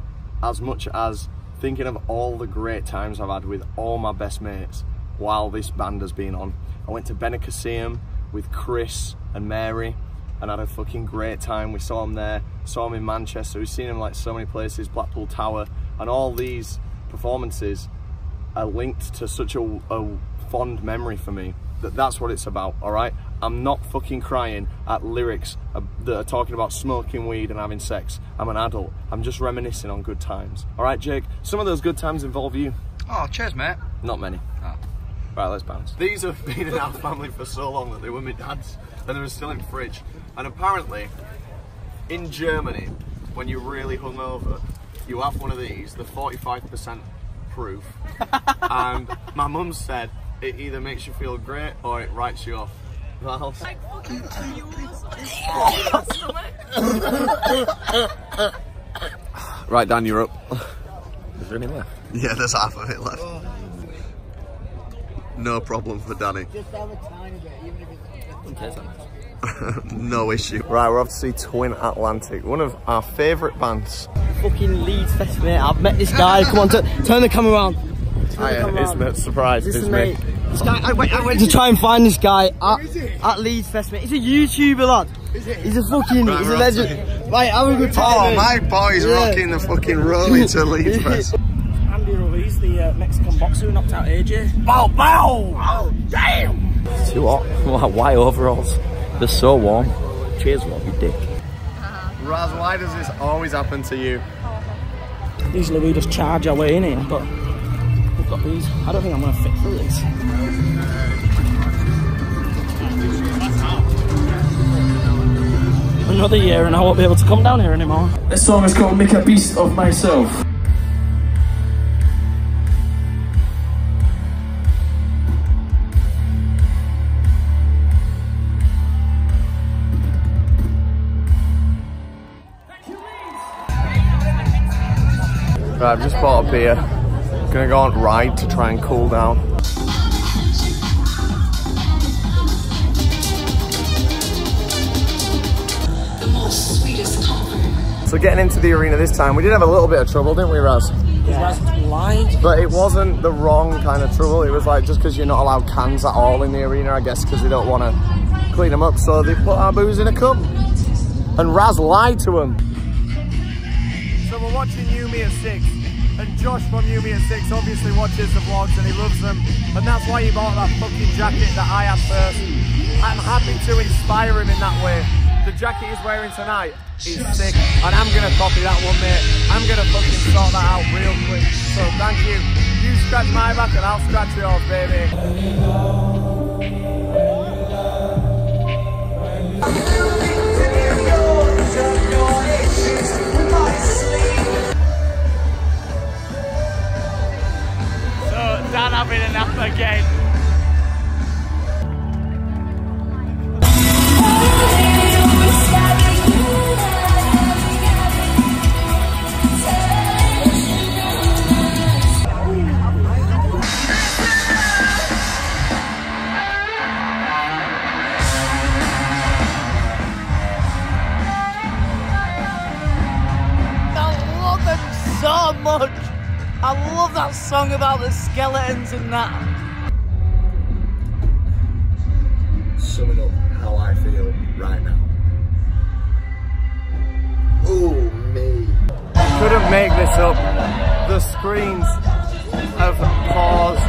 as much as thinking of all the great times I've had with all my best mates while this band has been on. I went to Benicassim with Chris and Mary and had a fucking great time. We saw him there, saw him in Manchester, we've seen him like so many places, Blackpool Tower, and all these performances are linked to such a fond memory for me. That's what it's about, alright? I'm not fucking crying at lyrics that are talking about smoking weed and having sex. I'm an adult. I'm just reminiscing on good times. All right, Jake, some of those good times involve you. Oh, cheers, mate. Not many. Oh. Right, let's bounce. These have been in our family for so long that they were my dad's and they were still in the fridge. And apparently, in Germany, when you're really hungover, you have one of these, the 45% proof. And my mum said it either makes you feel great or it writes you off. Miles. Like walking to yours. Right, Dan, you're up. Is there any left? Yeah, there's half of it left. No problem for Danny. Just have a tiny bit, even if it's not good. No issue. Right, we're off to see Twin Atlantic, one of our favourite bands. Fucking Leeds Fest, mate. I've met this guy. Come on, turn the camera around. It's surprise, isn't it? This guy, I went to try and find this guy at Leeds Fest, mate. He's a YouTuber, lad. Is it? He's a fucking, he's a legend. Right, have a good time. Oh, my boy's rocking the fucking rolling to Leeds Fest. Andy Ruiz, the Mexican boxer who knocked out AJ. Bow, bow! Oh, damn! It's too hot. Why overalls? They're so warm. Cheers, love, you dick. Raz, why does this always happen to you? Usually we just charge our way in here, but... I don't think I'm going to fit through this. Another year and I won't be able to come down here anymore. This song is called Make a Beast of Myself. Right, I've just bought a beer. Gonna go on ride to try and cool down. So getting into the arena this time, we did have a little bit of trouble, didn't we, Raz? Yeah. But it wasn't the wrong kind of trouble. It was like, just because you're not allowed cans at all in the arena, I guess because they don't want to clean them up, so they put our booze in a cup. And Raz lied to him. So we're watching Yumi at 6, and Josh from Yumi at 6 obviously watches the vlogs and he loves them, and that's why he bought that fucking jacket that I had first. I'm happy to inspire him in that way. The jacket he's wearing tonight is sick, and I'm gonna copy that one, mate. I'm gonna fucking sort that out real quick. So thank you. You scratch my back and I'll scratch yours, baby. So Dan having a nap again. I love that song about the skeletons and that. Summing up how I feel right now. Ooh, me. Couldn't make this up. The screens have paused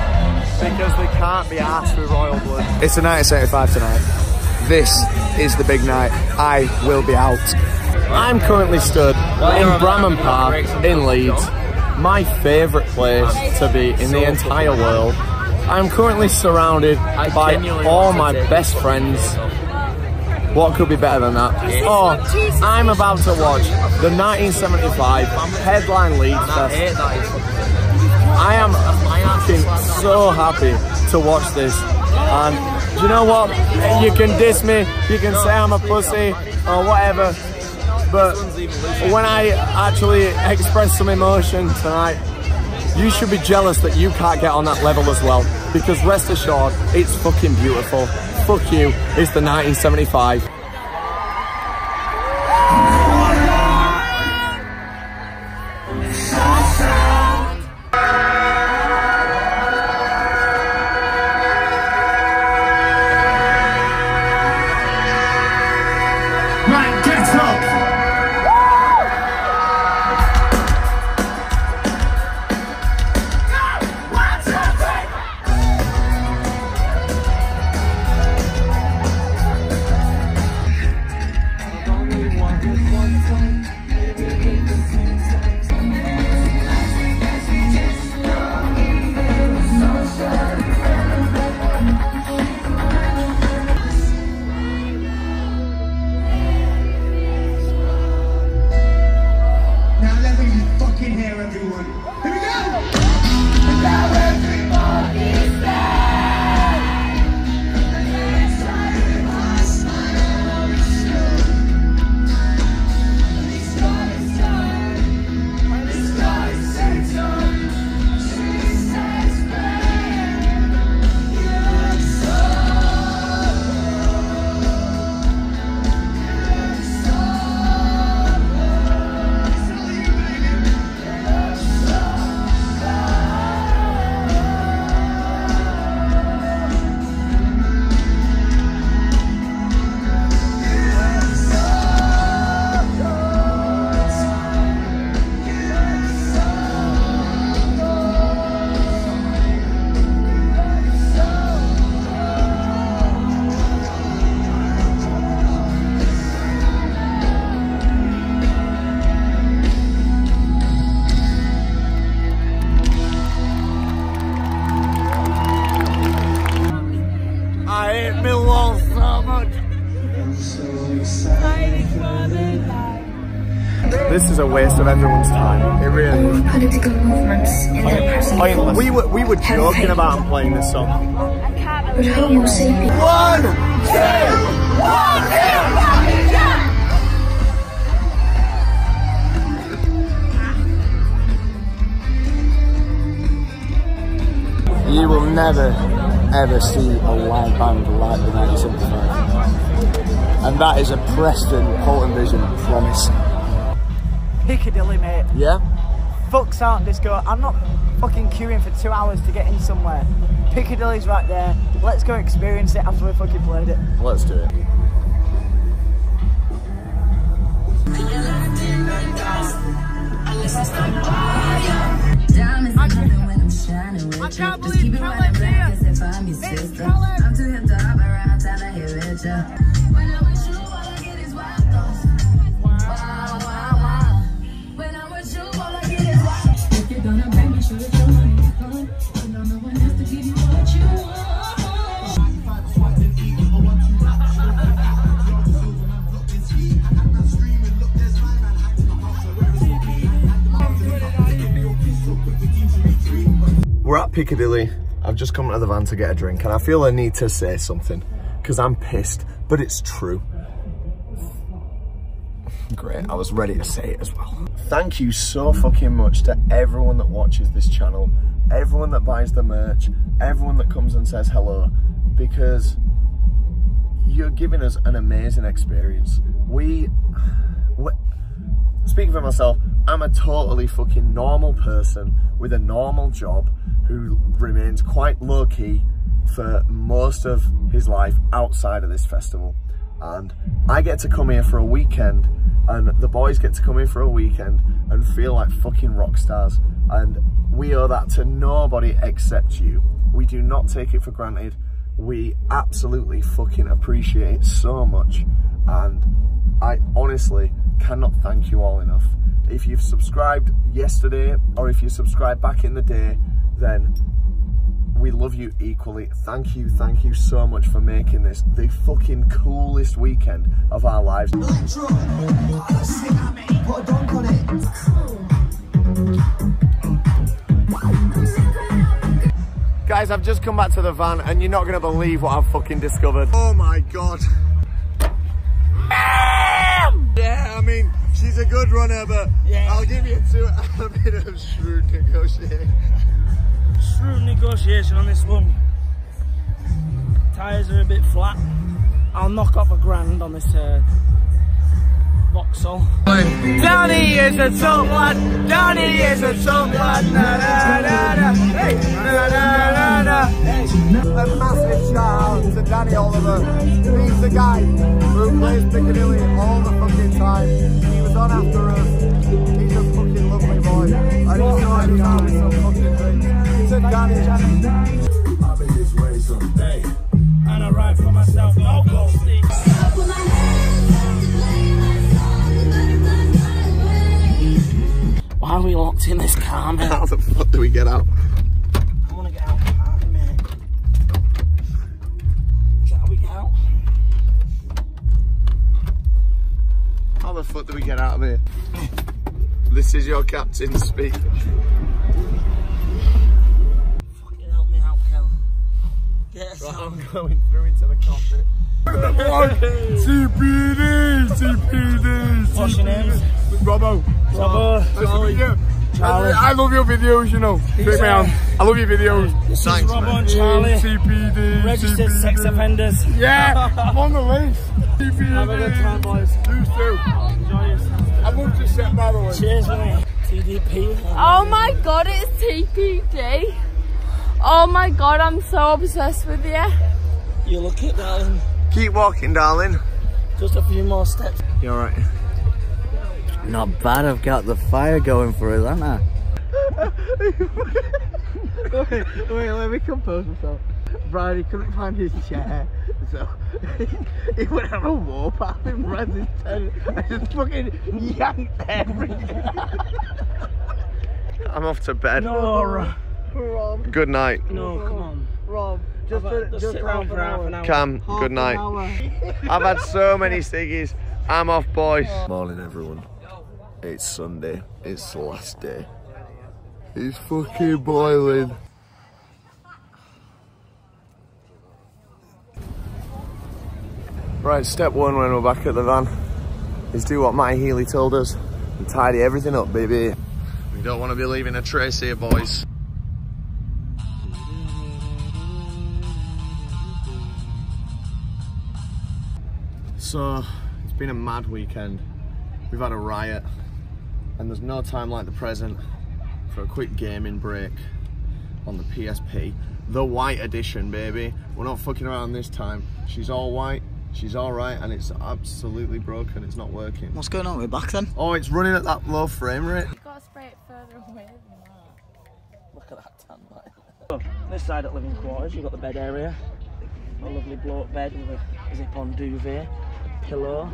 because they can't be arsed with Royal Blood. It's the 1975 tonight. This is the big night. I will be out. I'm currently stood in Bramham Park in Leeds, my favourite place to be in the entire world. I'm currently surrounded by all my best friends. What could be better than that? Or I'm about to watch the 1975 headline Leeds Fest. I am fucking so happy to watch this, and you know what? You can diss me, you can say I'm a pussy or whatever, but when I actually express some emotion tonight, you should be jealous that you can't get on that level as well, because rest assured, it's fucking beautiful. Fuck you, it's the 1975. This is a waste of everyone's time. It really is. Political movements in their personal lives. We were joking about him playing this song. But Homo sapiens. 1, 2, 1, 2, 1, 2. You will never, ever see a live band like the 1975. And that is a Preston Holton Vision promise. Piccadilly, mate. Yeah? Fucks out disco. I'm not fucking queuing for 2 hours to get in somewhere. Piccadilly's right there. Let's go experience it after we fucking played it. Let's do it. I can't believe Caleb's here. It's Caleb. I'm too hip to hop around, time to hit with ya. When I'm with you, all I get is wild thoughts. Wow, wow, wow. When I'm with you, all I get is wild thoughts. If you're gonna bring me, show that your money is gone. But I'm the one that's to give you what you want. We're at Piccadilly. I've just come to the van to get a drink and I feel a need to say something because I'm pissed, but it's true. Great, I was ready to say it as well. Thank you so fucking much to everyone that watches this channel, everyone that buys the merch, everyone that comes and says hello, because you're giving us an amazing experience. Speaking for myself, I'm a totally fucking normal person with a normal job who remains quite low-key for most of his life outside of this festival. And I get to come here for a weekend, and the boys get to come here for a weekend and feel like fucking rock stars. And we owe that to nobody except you. We do not take it for granted. We absolutely fucking appreciate it so much. And I honestly cannot thank you all enough. If you've subscribed yesterday or if you subscribed back in the day, then we love you equally. Thank you so much for making this the fucking coolest weekend of our lives. Guys, I've just come back to the van and you're not gonna believe what I've fucking discovered. Oh my God. Yeah, I mean, she's a good runner, but yeah. I'll give you a bit of shrewd negotiation. Shrewd negotiation on this one. Tyres are a bit flat. I'll knock off £1 on this Vauxhall. Danny is a top lad. Danny is a top lad. A massive shout out to Danny Oliver. He's the guy who plays Piccadilly all the fucking time. He was on after us. He's a fucking lovely boy. I don't know him now with some fucking things. He's a Danny. I'll be this way someday. And I ride for myself, no gold. Why are we locked in this car, man? How the fuck do we get out? I want to get out of the car, mate. Is that how we get out? How the fuck do we get out of here? This is your captain speak. Fucking help me out, Kel. Yes, right, I'm going through into the cockpit. TPD, TPD. What's your name? Robbo. I love your videos, you know. Big man. I love your videos. This is Robbo and Charlie. TPD. Registered sex offenders. Yeah, I'm on the list. TPD. Have a good time, boys. You too. Enjoy yourself. I love this set, by the way. Cheers, mate. TDP. Oh my God, it's TPD. Oh my God, I'm so obsessed with you. You look it, darling. Keep walking, darling. Just a few more steps. You alright? Not bad, I've got the fire going for us, haven't I? wait, let me compose myself. Brian, he couldn't find his chair, so he went on a warpath and ran his tent. I just fucking yanked everything. I'm off to bed. No, Rob. Good night. No, come on. Rob. Just sit round for half an hour. Cam, good night. I've had so many ciggies. I'm off, boys. Morning, everyone. It's Sunday. It's the last day. It's fucking boiling. Right, step one when we're back at the van is do what Matty Healy told us and tidy everything up, baby. We don't want to be leaving a trace here, boys. So, it's been a mad weekend. We've had a riot. and there's no time like the present for a quick gaming break on the PSP. The white edition, baby. We're not fucking around this time. She's all white, she's all right, and it's absolutely broken. It's not working. What's going on with back then? Oh, it's running at that low frame rate. You've got to spray it further away than that. Look at that tan light. So, this side at living quarters, you've got the bed area. A lovely bloke bed with a zip-on duvet, pillow,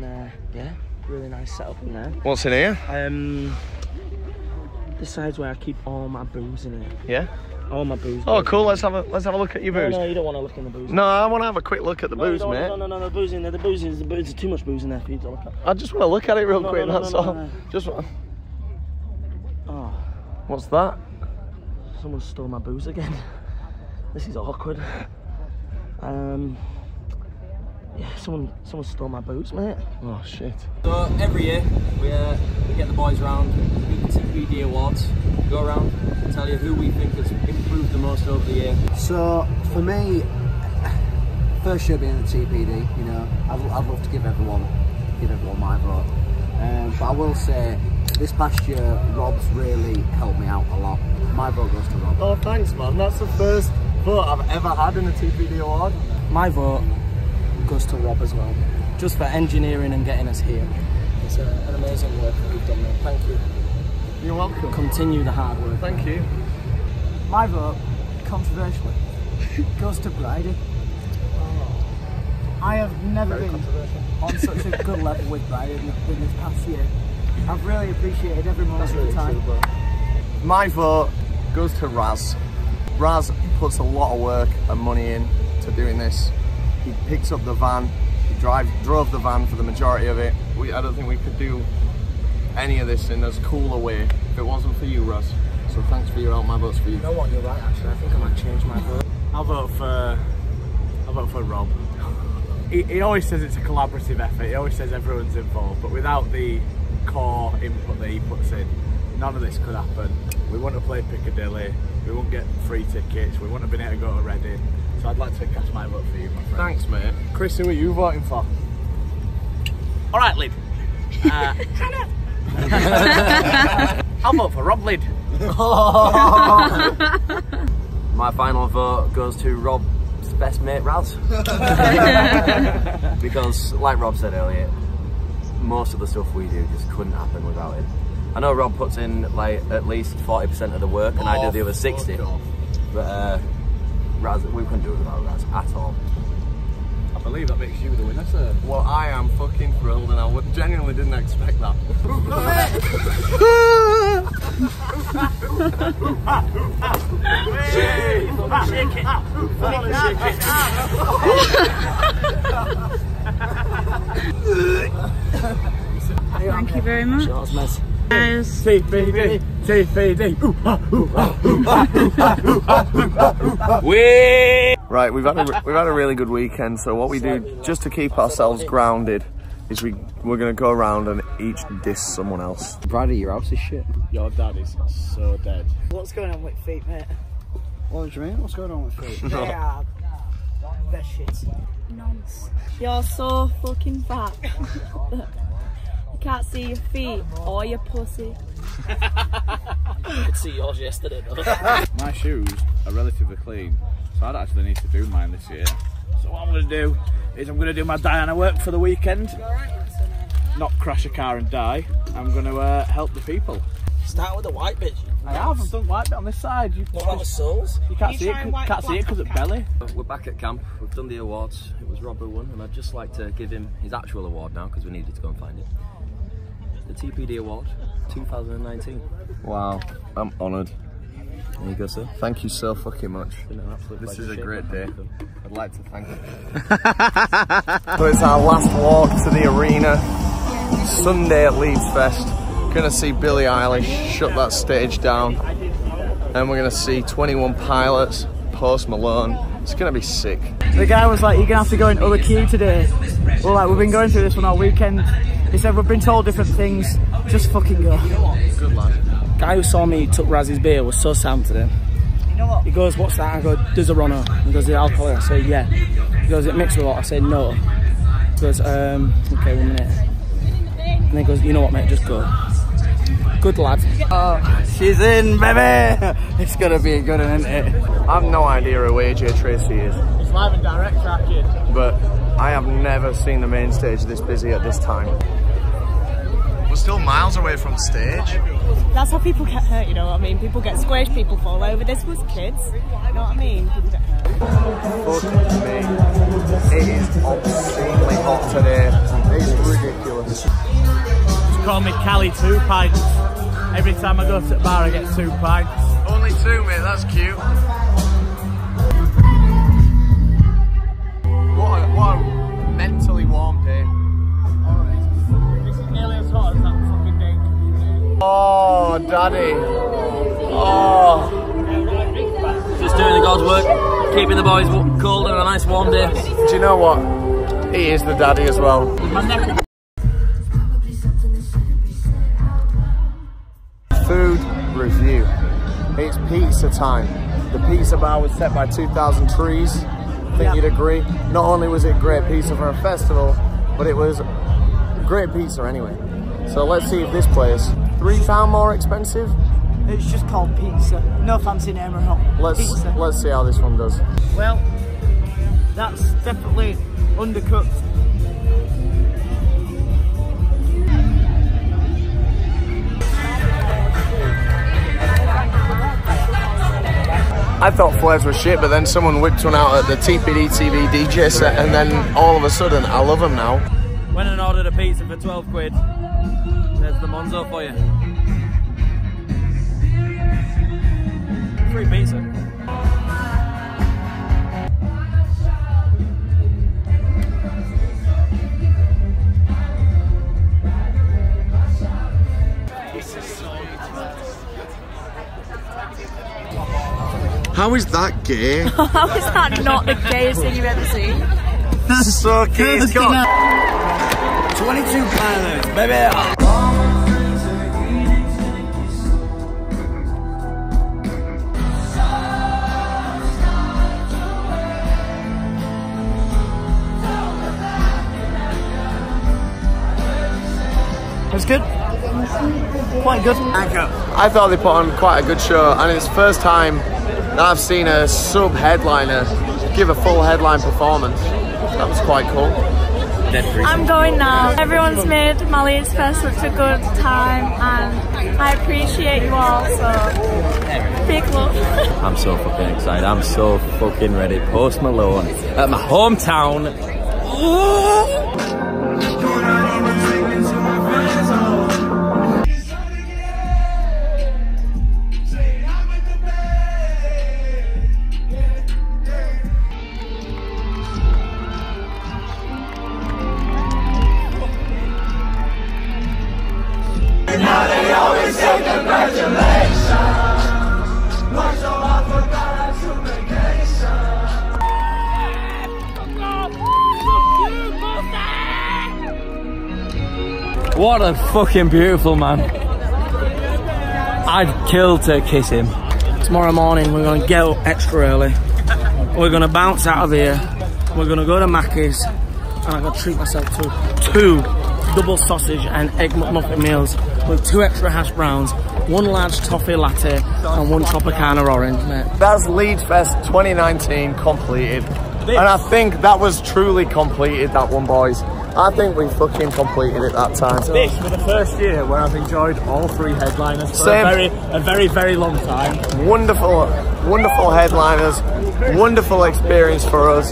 and yeah, really nice setup in there. What's in here? This side's where I keep all my booze in here. Yeah. All my booze. Oh, cool. Let's have a look at your booze. No, you don't want to look in the booze. No, I want to have a quick look at the booze, mate. No, booze in there. There's too much booze in there for you to look at. I just want to look at it real quick. That's all. Just. Oh. What's that? Someone stole my booze again. This is awkward. Yeah, someone stole my boots, mate. Oh shit. So every year we get the boys round, we do the TPD awards, go around and tell you who we think has improved the most over the year. So for me, first year being at TPD, you know, I'd love to give everyone my vote. But I will say, this past year, Rob's really helped me out a lot. My vote goes to Rob. Oh, thanks, man. That's the first vote I've ever had in a TPD award. My vote goes to Rob as well, just for engineering and getting us here. It's an amazing work that you've done there. Thank you. You're welcome. Continue the hard work. Thank you. My vote, controversially, goes to Bridie. I have never been on such a good level with Bridie in this past year. I've really appreciated every moment of the time. My vote goes to Raz. Raz puts a lot of work and money in to doing this. He picks up the van, he drove the van for the majority of it. I don't think we could do any of this in as cool a way if it wasn't for you, Raz. So thanks for your help, my vote's for you. You know what, you're right actually, I think I might change my vote. I'll vote for Rob. He always says it's a collaborative effort, he always says everyone's involved, but without the core input that he puts in, none of this could happen. We wouldn't have played Piccadilly, we wouldn't get free tickets, we wouldn't have been able to go to Reading. So I'd like to catch my vote for you, my friend. Thanks, mate. Chris, who are you voting for? All right, Lid. Hannah. I'll vote for Rob Lid. Oh. My final vote goes to Rob's best mate, Raz. Because, like Rob said earlier, most of the stuff we do just couldn't happen without him. I know Rob puts in like at least 40% of the work, and I do the other 60. But Raz, we couldn't do it without Raz at all. I believe that makes you the winner, sir. Well, I am fucking thrilled, and I genuinely didn't expect that. Shake it! Thank you very much. TPD, TPD. Right, we've had a really good weekend. So what we do just to keep ourselves grounded is we're gonna go around and each diss someone else. Bradley, your house is shit. Your dad is so dead. What's going on with feet, mate? What do you mean? What's going on with feet? They are the shit. Nonce. You're so fucking fat. Can't see your feet or your pussy. I could see yours yesterday though. My shoes are relatively clean, so I'd actually need to do mine this year. So what I'm going to do is I'm going to do my Diana work for the weekend. Not crash a car and die. I'm going to help the people. Start with the white bitch. I've done white bit on this side. What about the soles? You can't see it because of belly. We're back at camp, we've done the awards. It was Rob who won, and I'd just like to give him his actual award now because we needed to go and find it. The TPD Award 2019. Wow, I'm honoured. There you go, sir. Thank you so fucking much. This is a great day. I'd like to thank you. So it's our last walk to the arena. Sunday at Leeds Fest. Gonna see Billie Eilish shut that stage down. And we're gonna see 21 Pilots, Post Malone. It's gonna be sick. The guy was like, you're gonna have to go in other queue today. Well, like, we've been going through this one all weekend. He said, we've been told different things, just fucking go. Good lad. Guy who saw me took Raz's beer was so sound today. You know what? He goes, what's that? I go, Disaronno. He goes, the alcohol? I say, yeah. He goes, it mixed with what? I say, no. He goes, okay, 1 minute. And he goes, you know what, mate, just go. good lads. She's in, baby! It's gonna be a good one, isn't it? I have no idea who AJ Tracy is. It's live and direct, that kid. But I have never seen the main stage this busy at this time. We're still miles away from stage. That's how people get hurt, you know what I mean? People get squished, people fall over. This was kids, you know what I mean? People get hurt. Fuck me. It is obscenely hot today. It's ridiculous. Just call me Cali 2 pints. Every time I go to the bar I get 2 pints. Only 2, mate, that's cute. What a mentally warm day. Oh, daddy. Oh. Just doing the God's work, keeping the boys cold and a nice warm day. Do you know what? He is the daddy as well. Food review. It's pizza time. The pizza bar was set by 2,000 trees. I think you'd agree. Not only was it great pizza for a festival, but it was great pizza anyway. So let's see if this place. £3 more expensive? It's just called pizza. No fancy name or not. Let's see how this one does. Well, that's definitely undercooked. I thought flares were shit, but then someone whipped one out at the TPD TV DJ set, and then all of a sudden, I love them now. Went and ordered a pizza for 12 quid. There's the Monzo for you. Free pizza. How is that gay? How is that not the gayest thing you've ever seen? That's so gay. 22 Pilots, baby! It was good. Quite good. I thought they put on quite a good show, and it's the first time that I've seen a sub-headliner give a full headline performance. That was quite cool. I'm going now. Everyone's made my Leeds Fest such a good time, and I appreciate you all, so big love. I'm so fucking excited. I'm so fucking ready. Post Malone at my hometown. Ooh. What a fucking beautiful man. I'd kill to kiss him. Tomorrow morning we're going to get up extra early. We're going to bounce out of here. We're going to go to Mackey's. And I'm going to treat myself to 2 double sausage and egg McMuffin meals with 2 extra hash browns, 1 large toffee latte and 1 Tropicana orange, mate. That's Leeds Fest 2019 completed. And I think that was truly completed, that one, boys. I think we fucking completed it that time. This was the first year where I've enjoyed all 3 headliners for a very, very long time. Wonderful, wonderful headliners, wonderful experience for us.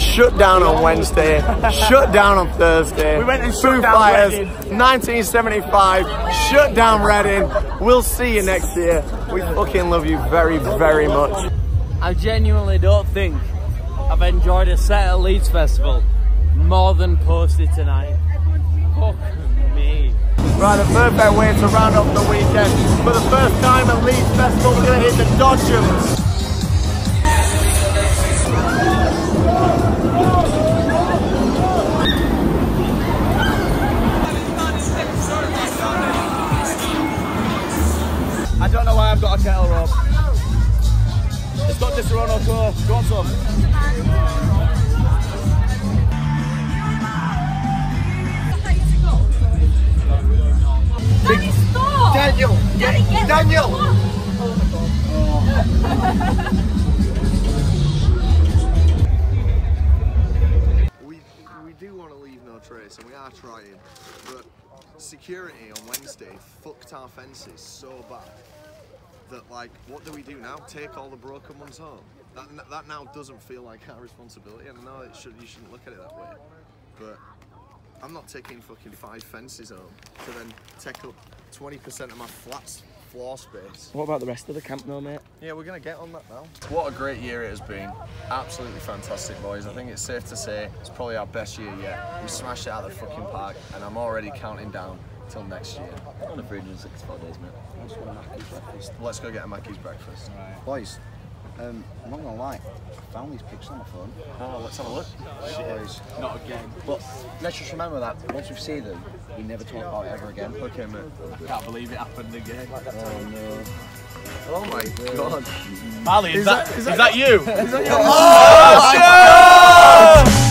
Shut down on Wednesday, shut down on Thursday. We went and Foo Fighters, 1975, shut down Reading. We'll see you next year. We fucking love you very, very much. I genuinely don't think I've enjoyed a set at Leeds Festival more than posted tonight. Fuck me. Right, the perfect way to round up the weekend. For the first time at Leeds Festival, we're going to hit the Dodgems. I don't know why I've got a kettle rope. It's got Disaronno, go on, son. Daniel! Daniel! Oh. We do want to leave no trace, and we are trying, but security on Wednesday fucked our fences so bad that, like, what do we do now? Take all the broken ones home? That now doesn't feel like our responsibility, and I know you shouldn't look at it that way, but I'm not taking fucking 5 fences home to then take up 20% of my flat's floor space. What about the rest of the camp though, mate? Yeah, we're gonna get on that now. What a great year it has been. Absolutely fantastic, boys. I think it's safe to say it's probably our best year yet. We smashed it out of the fucking park, and I'm already counting down till next year. I'm on a 364 days, mate. I just want a Mackey's breakfast. Let's go get a Mackey's breakfast. Right. Boys, I'm not gonna lie, I found these pictures on my phone. Oh, let's have a look. Shit. Not again. But let's just remember that once we've seen them, we never talk about it ever again. Okay, mate. I can't believe it happened again. Oh, no. Oh, my God. Marley, is that you? Is that you? Oh, shit!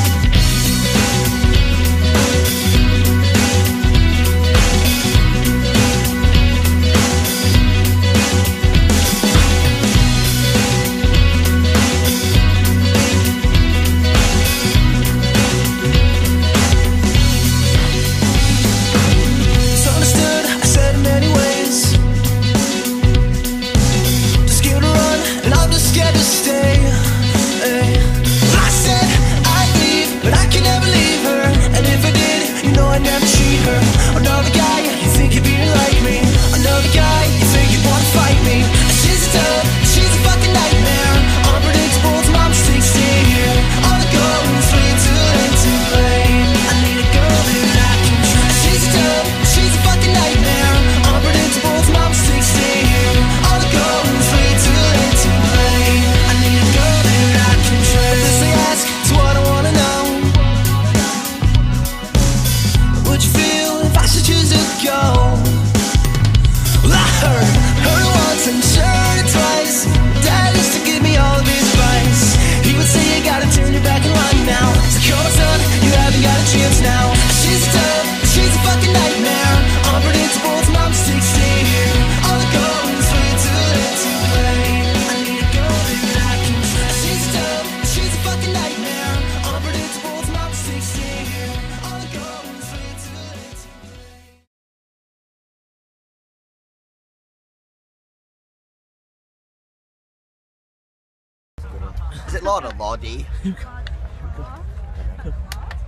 Is it Lord or Lordy?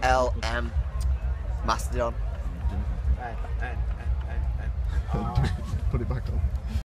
LM Mastodon. Put it back on.